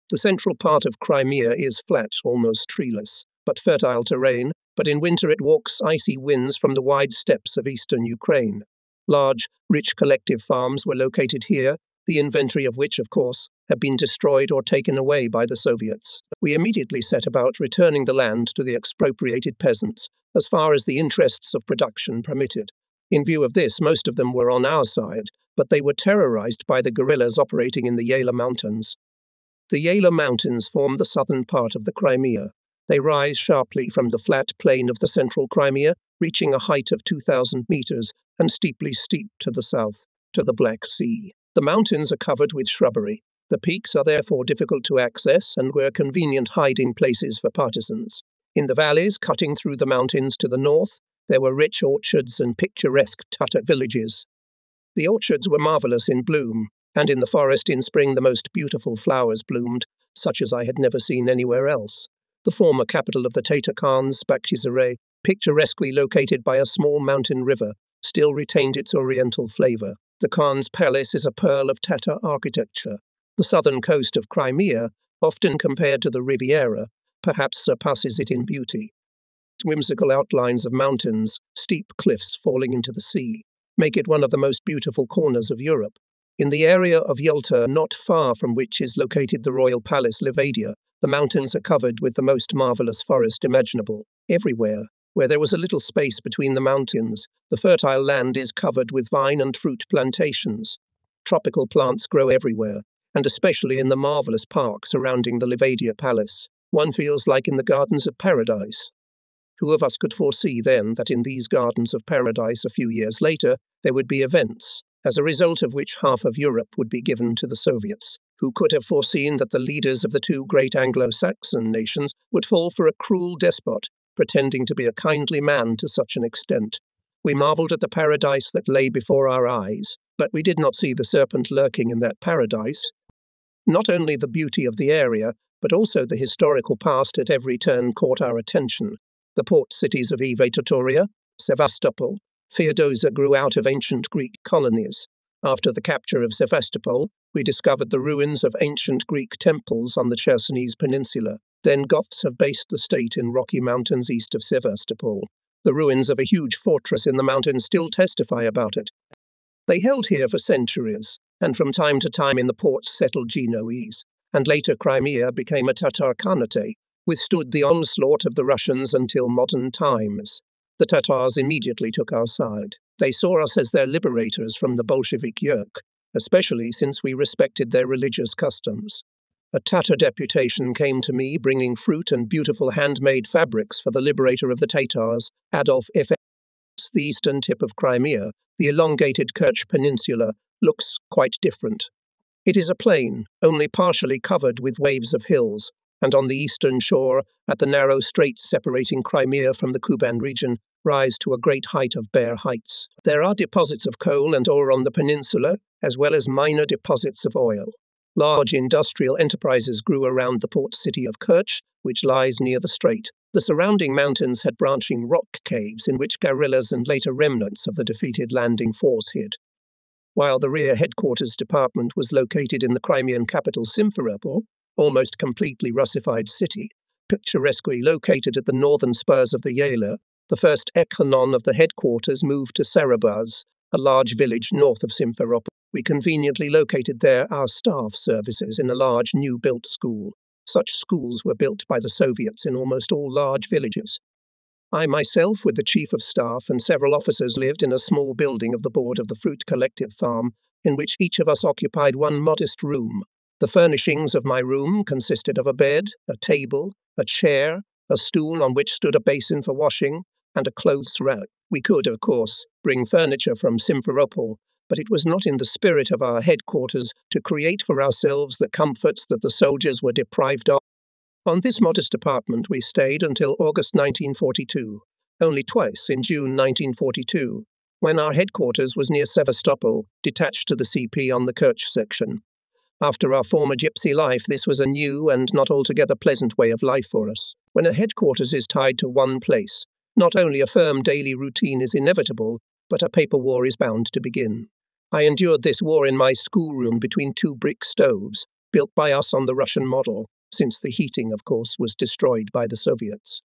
The central part of Crimea is flat, almost treeless, but fertile terrain, but in winter it walks icy winds from the wide steppes of eastern Ukraine. Large, rich collective farms were located here, the inventory of which, of course, had been destroyed or taken away by the Soviets. We immediately set about returning the land to the expropriated peasants, as far as the interests of production permitted. In view of this, most of them were on our side, but they were terrorized by the guerrillas operating in the Yaler Mountains. The Yaler Mountains form the southern part of the Crimea. They rise sharply from the flat plain of the central Crimea, reaching a height of 2,000 meters, and steeply steep to the south, to the Black Sea. The mountains are covered with shrubbery. The peaks are therefore difficult to access and were convenient hiding places for partisans. In the valleys cutting through the mountains to the north, there were rich orchards and picturesque Tatar villages. The orchards were marvellous in bloom, and in the forest in spring the most beautiful flowers bloomed, such as I had never seen anywhere else. The former capital of the Tatar Khans, Bakhchisarai, picturesquely located by a small mountain river, still retained its oriental flavour. The Khan's palace is a pearl of Tatar architecture. The southern coast of Crimea, often compared to the Riviera, perhaps surpasses it in beauty. Whimsical outlines of mountains, steep cliffs falling into the sea, make it one of the most beautiful corners of Europe. In the area of Yalta, not far from which is located the royal palace Livadia, the mountains are covered with the most marvellous forest imaginable. Everywhere, where there was a little space between the mountains, the fertile land is covered with vine and fruit plantations. Tropical plants grow everywhere, and especially in the marvellous park surrounding the Livadia Palace. One feels like in the gardens of paradise. Who of us could foresee then that in these gardens of paradise a few years later there would be events, as a result of which half of Europe would be given to the Soviets? Who could have foreseen that the leaders of the two great Anglo-Saxon nations would fall for a cruel despot, pretending to be a kindly man to such an extent? We marvelled at the paradise that lay before our eyes, but we did not see the serpent lurking in that paradise. Not only the beauty of the area, but also the historical past at every turn caught our attention. The port cities of Ekaterinburg, Sevastopol, Feodosia grew out of ancient Greek colonies. After the capture of Sevastopol, we discovered the ruins of ancient Greek temples on the Chersonese Peninsula. Then Goths have based the state in rocky mountains east of Sevastopol. The ruins of a huge fortress in the mountains still testify about it. They held here for centuries, and from time to time in the ports settled Genoese, and later Crimea became a Tatar Khanate, withstood the onslaught of the Russians until modern times. The Tatars immediately took our side. They saw us as their liberators from the Bolshevik yoke, especially since we respected their religious customs. A Tatar deputation came to me bringing fruit and beautiful handmade fabrics for the liberator of the Tatars, Adolf F. The eastern tip of Crimea, the elongated Kerch Peninsula, looks quite different. It is a plain, only partially covered with waves of hills, and on the eastern shore, at the narrow straits separating Crimea from the Kuban region, rise to a great height of bare heights. There are deposits of coal and ore on the peninsula, as well as minor deposits of oil. Large industrial enterprises grew around the port city of Kerch, which lies near the strait. The surrounding mountains had branching rock caves in which guerrillas and later remnants of the defeated landing force hid. While the rear headquarters department was located in the Crimean capital Simferopol, almost completely Russified city, picturesquely located at the northern spurs of the Yaler, the first echelon of the headquarters moved to Sarabuz, a large village north of Simferopol. We conveniently located there our staff services in a large new-built school. Such schools were built by the Soviets in almost all large villages. I myself, with the chief of staff and several officers, lived in a small building of the board of the Fruit Collective Farm, in which each of us occupied one modest room. The furnishings of my room consisted of a bed, a table, a chair, a stool on which stood a basin for washing, and a clothes rack. We could, of course, bring furniture from Simferopol, but it was not in the spirit of our headquarters to create for ourselves the comforts that the soldiers were deprived of. On this modest apartment we stayed until August 1942, only twice in June 1942, when our headquarters was near Sevastopol, detached to the CP on the Kerch section. After our former gypsy life, this was a new and not altogether pleasant way of life for us. When a headquarters is tied to one place, not only a firm daily routine is inevitable, but a paper war is bound to begin. I endured this war in my schoolroom between two brick stoves, built by us on the Russian model, since the heating, of course, was destroyed by the Soviets.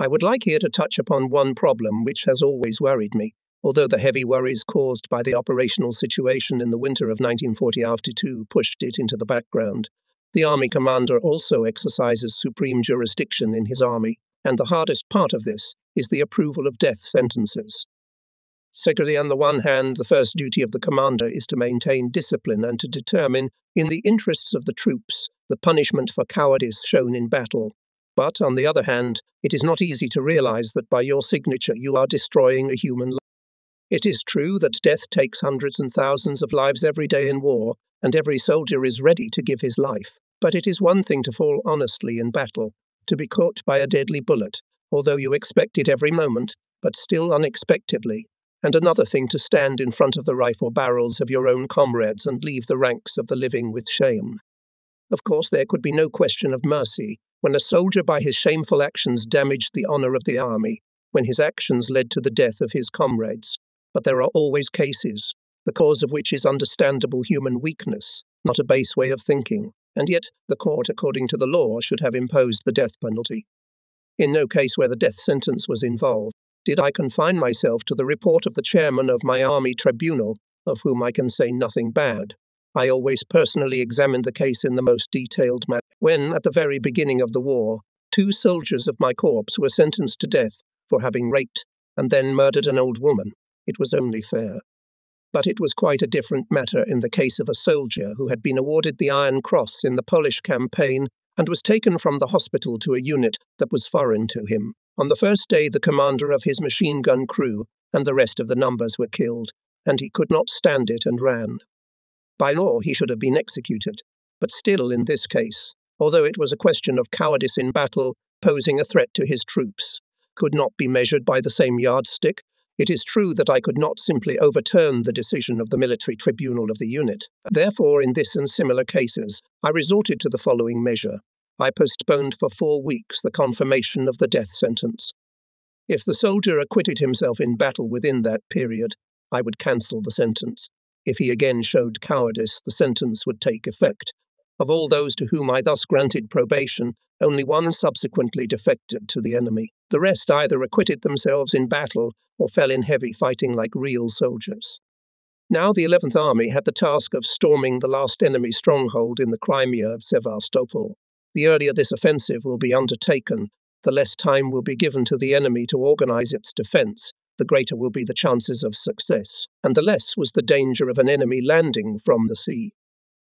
I would like here to touch upon one problem which has always worried me, although the heavy worries caused by the operational situation in the winter of 1940-42 pushed it into the background. The army commander also exercises supreme jurisdiction in his army, and the hardest part of this is the approval of death sentences. Secondly, on the one hand, the first duty of the commander is to maintain discipline and to determine, in the interests of the troops, the punishment for cowardice shown in battle. But, on the other hand, it is not easy to realize that by your signature you are destroying a human life. It is true that death takes hundreds and thousands of lives every day in war, and every soldier is ready to give his life. But it is one thing to fall honestly in battle, to be caught by a deadly bullet, although you expect it every moment, but still unexpectedly, and another thing to stand in front of the rifle barrels of your own comrades and leave the ranks of the living with shame. Of course, there could be no question of mercy when a soldier by his shameful actions damaged the honor of the army, when his actions led to the death of his comrades. But there are always cases, the cause of which is understandable human weakness, not a base way of thinking, and yet the court, according to the law, should have imposed the death penalty. In no case where the death sentence was involved did I confine myself to the report of the chairman of my army tribunal, of whom I can say nothing bad. I always personally examined the case in the most detailed manner. When, at the very beginning of the war, 2 soldiers of my corps were sentenced to death for having raped and then murdered an old woman, it was only fair. But it was quite a different matter in the case of a soldier who had been awarded the Iron Cross in the Polish campaign and was taken from the hospital to a unit that was foreign to him. On the first day, the commander of his machine gun crew and the rest of the numbers were killed, and he could not stand it and ran. By law, he should have been executed, but still in this case, although it was a question of cowardice in battle posing a threat to his troops, could not be measured by the same yardstick. It is true that I could not simply overturn the decision of the military tribunal of the unit. Therefore, in this and similar cases, I resorted to the following measure. I postponed for 4 weeks the confirmation of the death sentence. If the soldier acquitted himself in battle within that period, I would cancel the sentence. If he again showed cowardice, the sentence would take effect. Of all those to whom I thus granted probation, only one subsequently defected to the enemy. The rest either acquitted themselves in battle or fell in heavy fighting like real soldiers. Now the 11th Army had the task of storming the last enemy stronghold in the Crimea of Sevastopol. The earlier this offensive will be undertaken, the less time will be given to the enemy to organize its defense, the greater will be the chances of success, and the less was the danger of an enemy landing from the sea.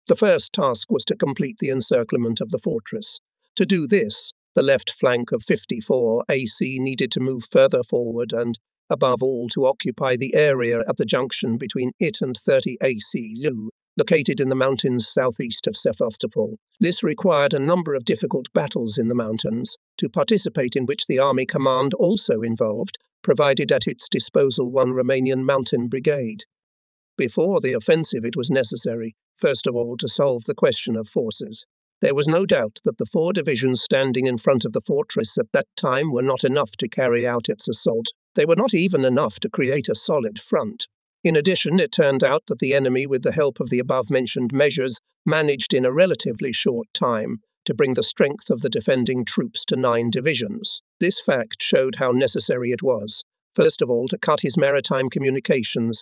The first task was to complete the encirclement of the fortress. To do this, the left flank of 54 AC needed to move further forward and, above all, to occupy the area at the junction between it and 30 AC Lu, located in the mountains southeast of Sevastopol. This required a number of difficult battles in the mountains, to participate in which the Army Command also involved, provided at its disposal one Romanian mountain brigade. Before the offensive, it was necessary, first of all, to solve the question of forces. There was no doubt that the 4 divisions standing in front of the fortress at that time were not enough to carry out its assault. They were not even enough to create a solid front. In addition, it turned out that the enemy, with the help of the above-mentioned measures, managed in a relatively short time to bring the strength of the defending troops to 9 divisions. This fact showed how necessary it was, first of all, to cut his maritime communications.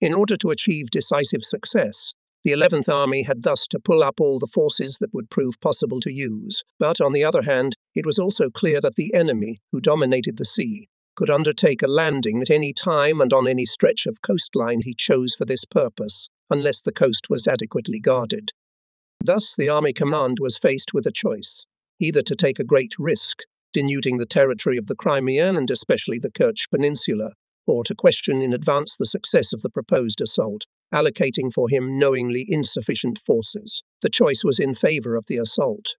In order to achieve decisive success, the 11th Army had thus to pull up all the forces that would prove possible to use. But, on the other hand, it was also clear that the enemy, who dominated the sea, could undertake a landing at any time and on any stretch of coastline he chose for this purpose, unless the coast was adequately guarded. Thus, the Army Command was faced with a choice, either to take a great risk, denuding the territory of the Crimea and especially the Kerch Peninsula, or to question in advance the success of the proposed assault, allocating for him knowingly insufficient forces. The choice was in favour of the assault.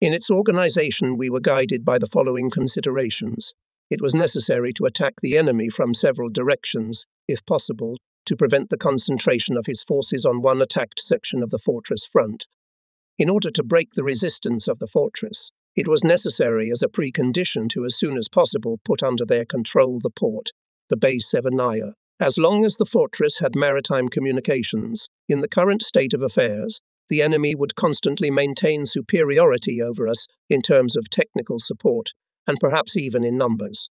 In its organisation we were guided by the following considerations. It was necessary to attack the enemy from several directions, if possible, to prevent the concentration of his forces on one attacked section of the fortress front. In order to break the resistance of the fortress, it was necessary as a precondition to as soon as possible put under their control the port, the Bay Sevenaya. As long as the fortress had maritime communications, in the current state of affairs, the enemy would constantly maintain superiority over us in terms of technical support, and perhaps even in numbers.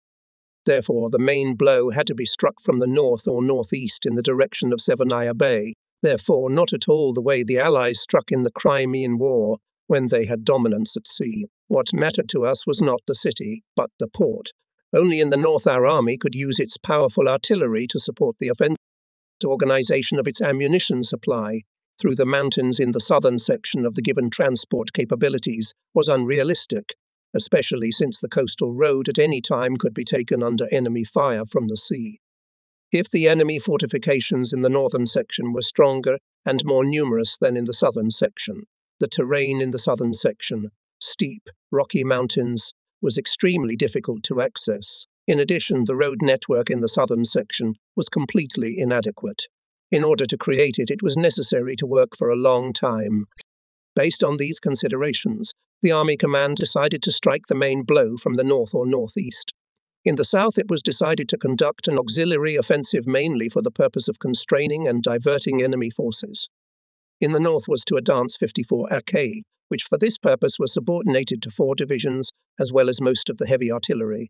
Therefore, the main blow had to be struck from the north or northeast in the direction of Sevenaya Bay, therefore not at all the way the Allies struck in the Crimean War when they had dominance at sea. What mattered to us was not the city, but the port. Only in the north our army could use its powerful artillery to support the offensive, organisation of its ammunition supply through the mountains in the southern section of the given transport capabilities was unrealistic, especially since the coastal road at any time could be taken under enemy fire from the sea. If the enemy fortifications in the northern section were stronger and more numerous than in the southern section, the terrain in the southern section, steep, rocky mountains, was extremely difficult to access. In addition, the road network in the southern section was completely inadequate. In order to create it, it was necessary to work for a long time. Based on these considerations, the Army Command decided to strike the main blow from the north or northeast. In the south, it was decided to conduct an auxiliary offensive mainly for the purpose of constraining and diverting enemy forces. In the north was to advance 54 AK, which for this purpose was subordinated to 4 divisions as well as most of the heavy artillery.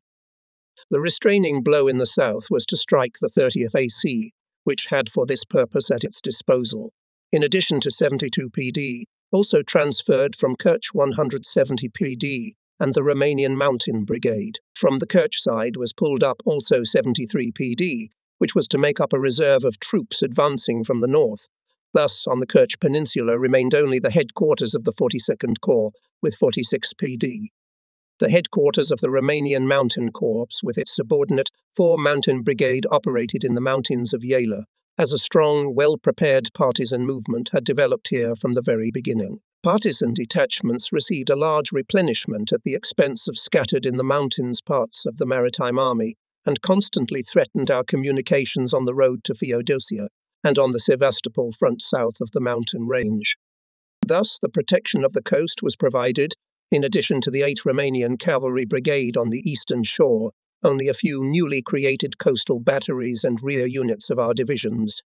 The restraining blow in the south was to strike the 30th AC, which had for this purpose at its disposal, in addition to 72 PD, also transferred from Kerch 170 PD and the Romanian Mountain Brigade. From the Kerch side was pulled up also 73 PD, which was to make up a reserve of troops advancing from the north. Thus, on the Kerch Peninsula remained only the headquarters of the 42nd Corps with 46 PD, the headquarters of the Romanian Mountain Corps with its subordinate 4 Mountain Brigade operated in the mountains of Iela, as a strong, well-prepared partisan movement had developed here from the very beginning. Partisan detachments received a large replenishment at the expense of scattered in the mountains parts of the maritime army and constantly threatened our communications on the road to Feodosia and on the Sevastopol front south of the mountain range. Thus, the protection of the coast was provided, in addition to the 8 Romanian Cavalry Brigade on the eastern shore, only a few newly created coastal batteries and rear units of our divisions.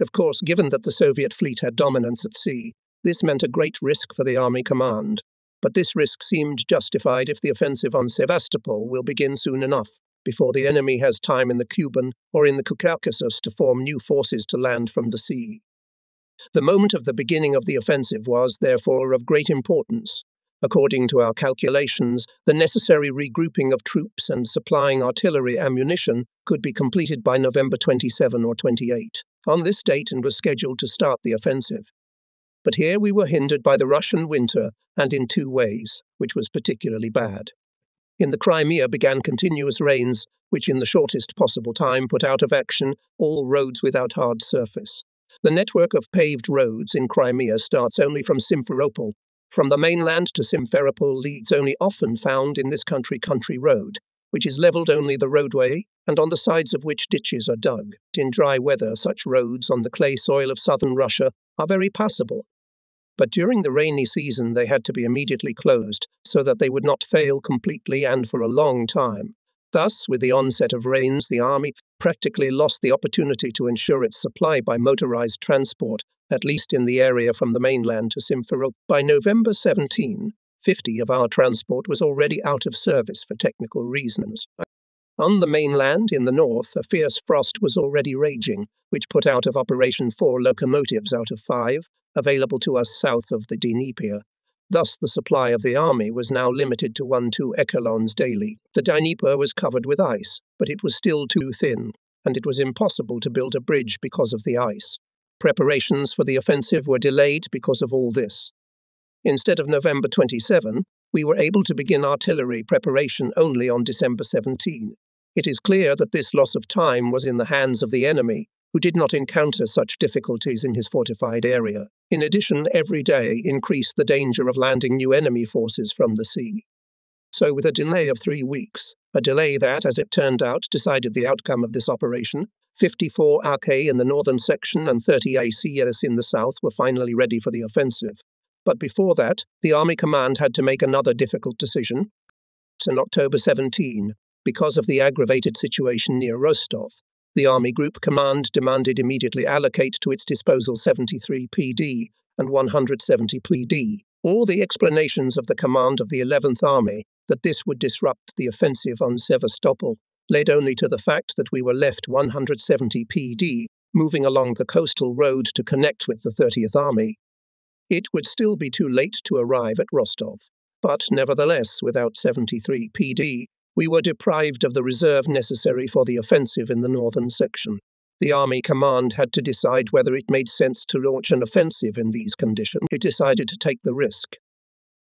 Of course, given that the Soviet fleet had dominance at sea, this meant a great risk for the Army Command, but this risk seemed justified if the offensive on Sevastopol will begin soon enough, before the enemy has time in the Cuban or in the Caucasus to form new forces to land from the sea. The moment of the beginning of the offensive was, therefore, of great importance. According to our calculations, the necessary regrouping of troops and supplying artillery ammunition could be completed by November 27 or 28 on this date and was scheduled to start the offensive. But here we were hindered by the Russian winter and in 2 ways, which was particularly bad. In the Crimea began continuous rains, which in the shortest possible time put out of action all roads without hard surface. The network of paved roads in Crimea starts only from Simferopol. From the mainland to Simferopol leads only often found in this country road, which is levelled only the roadway, and on the sides of which ditches are dug. In dry weather, such roads on the clay soil of southern Russia are very passable. But during the rainy season they had to be immediately closed, so that they would not fail completely and for a long time. Thus, with the onset of rains, the army practically lost the opportunity to ensure its supply by motorized transport, at least in the area from the mainland to Simferopol. By November 17, 50 of our transport was already out of service for technical reasons. On the mainland, in the north, a fierce frost was already raging, which put out of operation 4 locomotives out of 5, available to us south of the Dnieper. Thus, the supply of the army was now limited to 1-2 echelons daily. The Dnieper was covered with ice, but it was still too thin, and it was impossible to build a bridge because of the ice. Preparations for the offensive were delayed because of all this. Instead of November 27, we were able to begin artillery preparation only on December 17. It is clear that this loss of time was in the hands of the enemy, who did not encounter such difficulties in his fortified area. In addition, every day increased the danger of landing new enemy forces from the sea. So with a delay of 3 weeks, a delay that, as it turned out, decided the outcome of this operation, 54 AK in the northern section and 30 ACS in the south were finally ready for the offensive. But before that, the Army Command had to make another difficult decision. On October 17, because of the aggravated situation near Rostov, the Army Group Command demanded immediately allocate to its disposal 73 PD and 170 PD. All the explanations of the command of the 11th Army that this would disrupt the offensive on Sevastopol led only to the fact that we were left 170 PD moving along the coastal road to connect with the 30th Army. It would still be too late to arrive at Rostov, but nevertheless, without 73 PD, we were deprived of the reserve necessary for the offensive in the northern section. The Army Command had to decide whether it made sense to launch an offensive in these conditions. It decided to take the risk.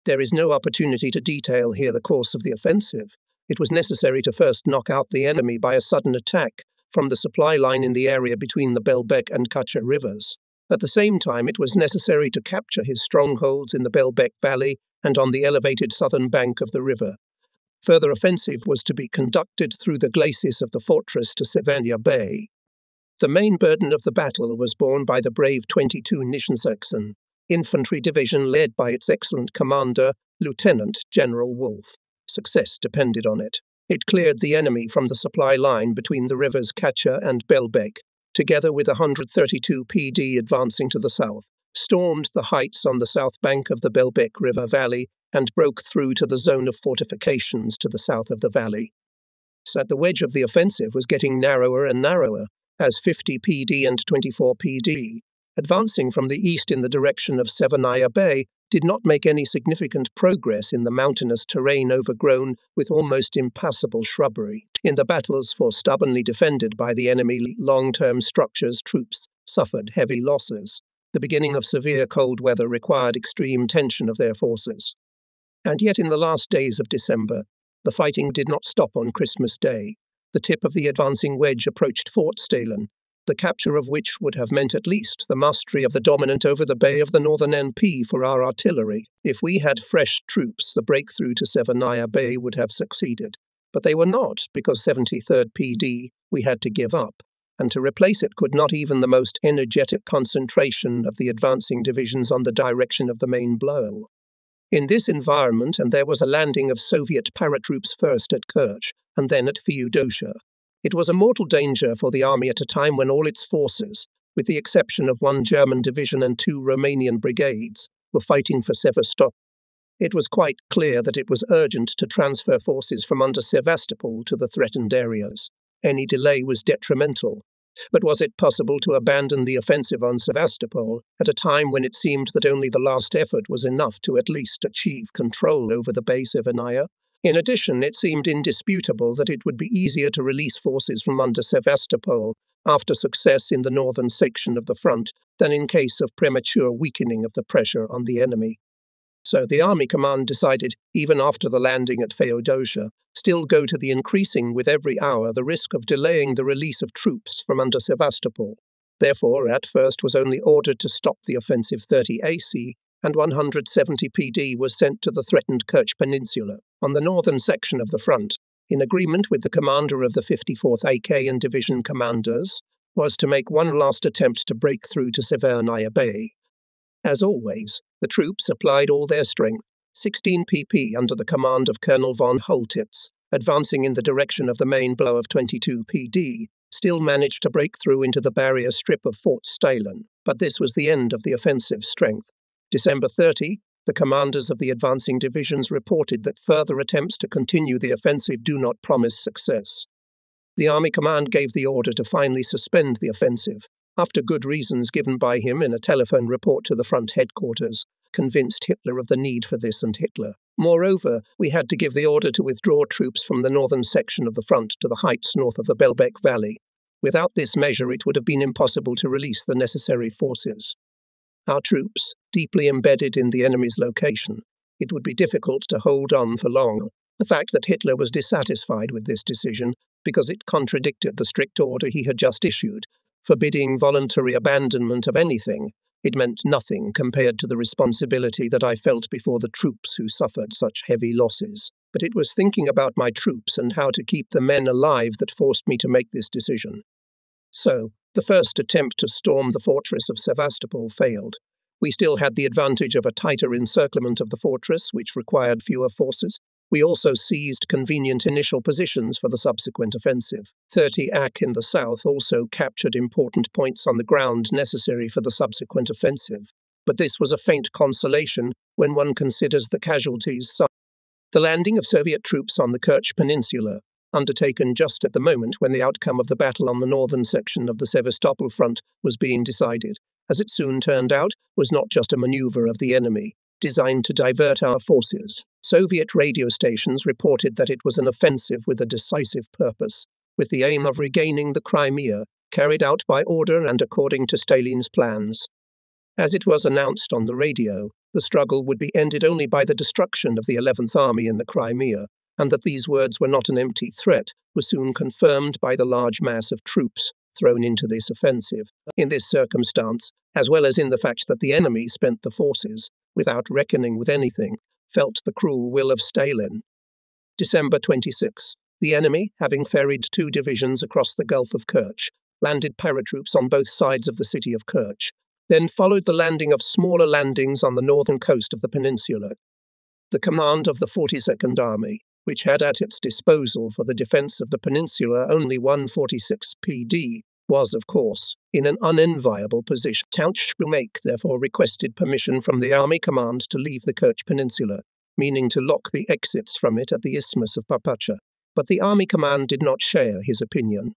There is no opportunity to detail here the course of the offensive. It was necessary to first knock out the enemy by a sudden attack from the supply line in the area between the Belbek and Kacha rivers. At the same time, it was necessary to capture his strongholds in the Belbek Valley and on the elevated southern bank of the river. Further offensive was to be conducted through the glacis of the fortress to Sevanja Bay. The main burden of the battle was borne by the brave 22 Nischensachsen Infantry Division led by its excellent commander, Lieutenant General Wolfe. Success depended on it. It cleared the enemy from the supply line between the rivers Kacha and Belbek, together with 132 PD advancing to the south, stormed the heights on the south bank of the Belbek River Valley, and broke through to the zone of fortifications to the south of the valley. So that the wedge of the offensive was getting narrower and narrower, as 50 PD and 24 PD, advancing from the east in the direction of Sevanja Bay, did not make any significant progress in the mountainous terrain overgrown with almost impassable shrubbery. In the battles for stubbornly defended by the enemy long-term structures, troops suffered heavy losses. The beginning of severe cold weather required extreme tension of their forces. And yet in the last days of December, the fighting did not stop on Christmas Day. The tip of the advancing wedge approached Fort Stalen, the capture of which would have meant at least the mastery of the dominant over the bay of the northern NP for our artillery. If we had fresh troops, the breakthrough to Sevanja Bay would have succeeded. But they were not, because 73rd PD we had to give up, and to replace it could not even the most energetic concentration of the advancing divisions on the direction of the main blow. In this environment, and there was a landing of Soviet paratroops first at Kerch and then at Feodosia. It was a mortal danger for the army at a time when all its forces, with the exception of one German division and two Romanian brigades, were fighting for Sevastopol. It was quite clear that it was urgent to transfer forces from under Sevastopol to the threatened areas. Any delay was detrimental. But was it possible to abandon the offensive on Sevastopol at a time when it seemed that only the last effort was enough to at least achieve control over the Bay Sevanja? In addition, it seemed indisputable that it would be easier to release forces from under Sevastopol after success in the northern section of the front than in case of premature weakening of the pressure on the enemy. So the Army Command decided, even after the landing at Feodosia, still go to the increasing with every hour the risk of delaying the release of troops from under Sevastopol. Therefore, at first was only ordered to stop the offensive 30 AC, and 170 PD was sent to the threatened Kerch Peninsula, on the northern section of the front, in agreement with the commander of the 54th AK and division commanders, was to make one last attempt to break through to Severnaya Bay. As always, the troops applied all their strength, 16 PP under the command of Colonel von Holtitz, advancing in the direction of the main blow of 22 PD, still managed to break through into the barrier strip of Fort Stalen, but this was the end of the offensive strength. December 30, the commanders of the advancing divisions reported that further attempts to continue the offensive do not promise success. The Army Command gave the order to finally suspend the offensive, after good reasons given by him in a telephone report to the front headquarters, convinced Hitler of the need for this and Hitler. Moreover, we had to give the order to withdraw troops from the northern section of the front to the heights north of the Belbek Valley. Without this measure, it would have been impossible to release the necessary forces. Our troops, deeply embedded in the enemy's location, it would be difficult to hold on for long. The fact that Hitler was dissatisfied with this decision because it contradicted the strict order he had just issued, forbidding voluntary abandonment of anything. It meant nothing compared to the responsibility that I felt before the troops who suffered such heavy losses. But it was thinking about my troops and how to keep the men alive that forced me to make this decision. So, the first attempt to storm the fortress of Sevastopol failed. We still had the advantage of a tighter encirclement of the fortress, which required fewer forces. We also seized convenient initial positions for the subsequent offensive. 30 AK in the south also captured important points on the ground necessary for the subsequent offensive. But this was a faint consolation when one considers the casualties suffered. The landing of Soviet troops on the Kerch Peninsula, undertaken just at the moment when the outcome of the battle on the northern section of the Sevastopol front was being decided, as it soon turned out, was not just a maneuver of the enemy, designed to divert our forces. Soviet radio stations reported that it was an offensive with a decisive purpose, with the aim of regaining the Crimea, carried out by order and according to Stalin's plans. As it was announced on the radio, the struggle would be ended only by the destruction of the 11th Army in the Crimea, and that these words were not an empty threat was soon confirmed by the large mass of troops thrown into this offensive. In this circumstance, as well as in the fact that the enemy spent the forces, without reckoning with anything, felt the cruel will of Stalin. December 26. The enemy, having ferried 2 divisions across the Gulf of Kerch, landed paratroops on both sides of the city of Kerch, then followed the landing of smaller landings on the northern coast of the peninsula. The command of the 42nd Army, which had at its disposal for the defence of the peninsula only 146 PD, was, of course, in an unenviable position. Count Schumake therefore requested permission from the Army Command to leave the Kerch Peninsula, meaning to lock the exits from it at the Isthmus of Papacha. But the Army Command did not share his opinion.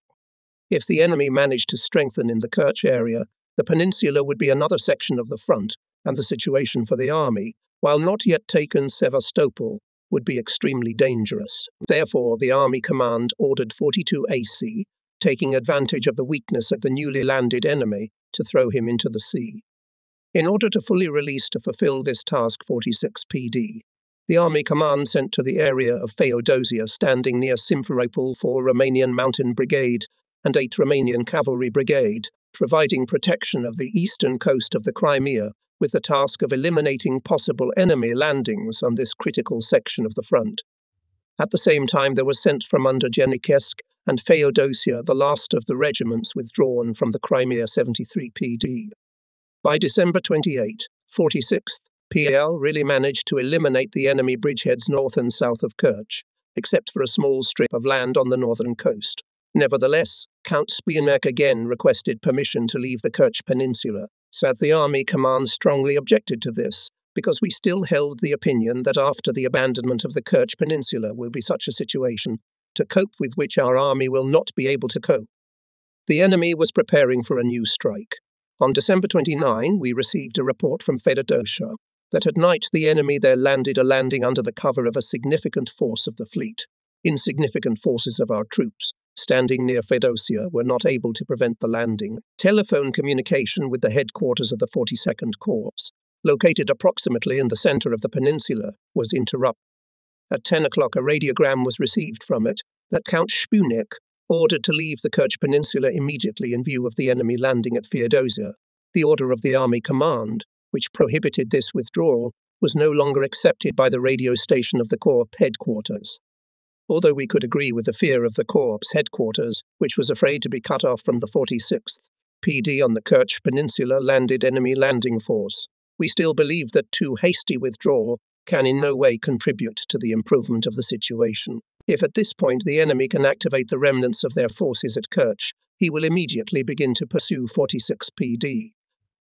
If the enemy managed to strengthen in the Kerch area, the peninsula would be another section of the front, and the situation for the army, while not yet taken Sevastopol, would be extremely dangerous. Therefore, the Army Command ordered 42 AC, taking advantage of the weakness of the newly landed enemy, to throw him into the sea. In order to fully release to fulfill this task 46 PD, the Army Command sent to the area of Feodosia standing near Simferopol 4 Romanian Mountain Brigade and 8 Romanian Cavalry Brigade, providing protection of the eastern coast of the Crimea, with the task of eliminating possible enemy landings on this critical section of the front. At the same time, there was sent from Undergenikesk and Feodosia the last of the regiments withdrawn from the Crimea 73 PD. By December 28, 46th, PL really managed to eliminate the enemy bridgeheads north and south of Kerch, except for a small strip of land on the northern coast. Nevertheless, Count Sponeck again requested permission to leave the Kerch Peninsula, so that the Army Command strongly objected to this, because we still held the opinion that after the abandonment of the Kerch Peninsula will be such a situation, to cope with which our army will not be able to cope. The enemy was preparing for a new strike. On December 29, we received a report from Feodosia that at night the enemy there landed a landing under the cover of a significant force of the fleet. Insignificant forces of our troops, standing near Feodosia, were not able to prevent the landing. Telephone communication with the headquarters of the 42nd Corps, located approximately in the centre of the peninsula, was interrupted. At 10 o'clock a radiogram was received from it that Count Sponeck ordered to leave the Kerch Peninsula immediately in view of the enemy landing at Feodosia. The order of the Army Command, which prohibited this withdrawal, was no longer accepted by the radio station of the Corps headquarters. Although we could agree with the fear of the Corps headquarters, which was afraid to be cut off from the 46th PD on the Kerch Peninsula landed enemy landing force, we still believe that too hasty withdrawal can in no way contribute to the improvement of the situation. If at this point the enemy can activate the remnants of their forces at Kerch, he will immediately begin to pursue 46 PD.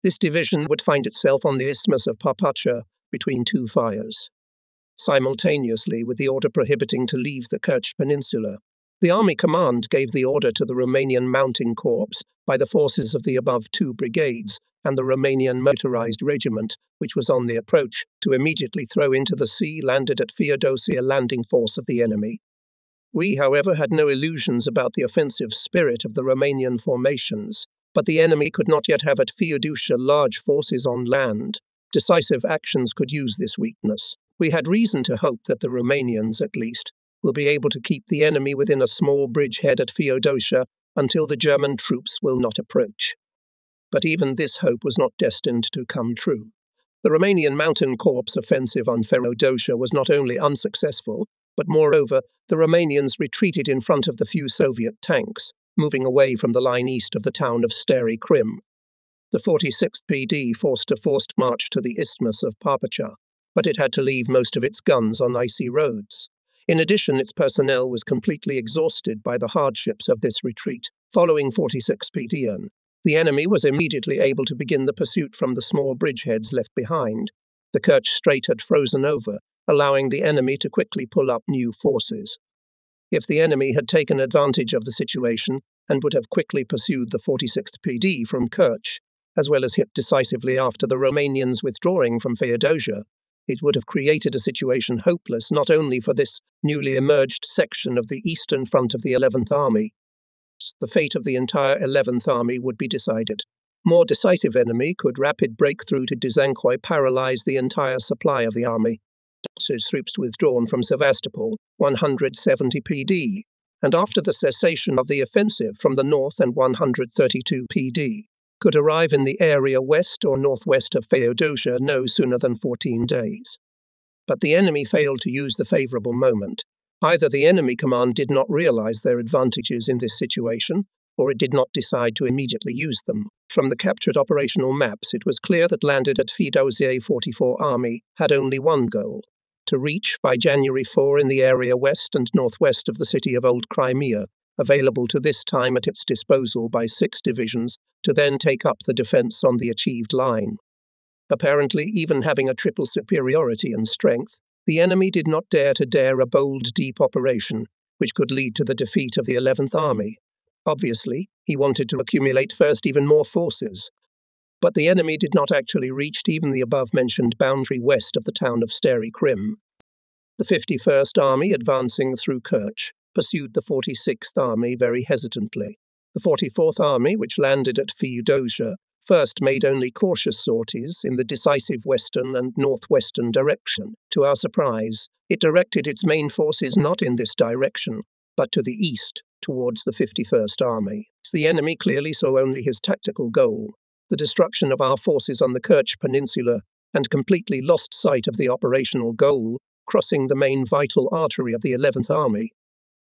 This division would find itself on the Isthmus of Papacha between 2 fires. Simultaneously with the order prohibiting to leave the Kerch Peninsula, the Army Command gave the order to the Romanian Mountain Corps by the forces of the above 2 brigades and the Romanian Motorized Regiment, which was on the approach, to immediately throw into the sea landed at Feodosia landing force of the enemy. We, however, had no illusions about the offensive spirit of the Romanian formations, but the enemy could not yet have at Feodosia large forces on land. Decisive actions could use this weakness. We had reason to hope that the Romanians, at least, will be able to keep the enemy within a small bridgehead at Feodosia until the German troops will not approach. But even this hope was not destined to come true. The Romanian Mountain Corps offensive on Feodosia was not only unsuccessful, but moreover, the Romanians retreated in front of the few Soviet tanks, moving away from the line east of the town of Stary Krim. The 46th PD forced a forced march to the Isthmus of Parpacha, but it had to leave most of its guns on icy roads. In addition, its personnel was completely exhausted by the hardships of this retreat. Following 46 Pedion, the enemy was immediately able to begin the pursuit from the small bridgeheads left behind. The Kerch Strait had frozen over, allowing the enemy to quickly pull up new forces. If the enemy had taken advantage of the situation and would have quickly pursued the 46th PD from Kerch, as well as hit decisively after the Romanians withdrawing from Feodosia, it would have created a situation hopeless not only for this newly emerged section of the eastern front of the 11th Army. The fate of the entire 11th Army would be decided. More decisive enemy could rapid breakthrough to Dzhankoy paralyze the entire supply of the army. His troops withdrawn from Sevastopol, 170 PD, and after the cessation of the offensive from the north and 132 PD, could arrive in the area west or northwest of Feodosia no sooner than 14 days. But the enemy failed to use the favourable moment. Either the enemy command did not realise their advantages in this situation, or it did not decide to immediately use them. From the captured operational maps, it was clear that landed at Feodosia 44 Army had only one goal: to reach by January 4 in the area west and northwest of the city of Old Crimea, available to this time at its disposal by 6 divisions, to then take up the defence on the achieved line. Apparently, even having a triple superiority in strength, the enemy did not dare to dare a bold, deep operation, which could lead to the defeat of the 11th Army. Obviously, he wanted to accumulate first even more forces. But the enemy did not actually reach even the above-mentioned boundary west of the town of Stary Krim. The 51st Army, advancing through Kerch, pursued the 46th Army very hesitantly. The 44th Army, which landed at Feodosia, first made only cautious sorties in the decisive western and northwestern direction. To our surprise, it directed its main forces not in this direction, but to the east, towards the 51st Army. The enemy clearly saw only his tactical goal, the destruction of our forces on the Kerch Peninsula, and completely lost sight of the operational goal, crossing the main vital artery of the 11th Army.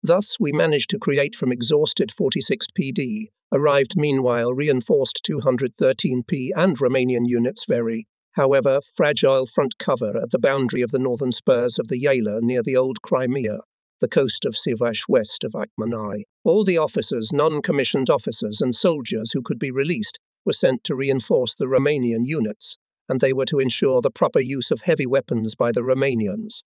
Thus, we managed to create from exhausted 46 PD, arrived meanwhile reinforced 213P and Romanian units very, however, fragile front cover at the boundary of the northern spurs of the Yaila near the Old Crimea, the coast of Sivash west of Akhmanai. All the officers, non-commissioned officers and soldiers who could be released were sent to reinforce the Romanian units, and they were to ensure the proper use of heavy weapons by the Romanians,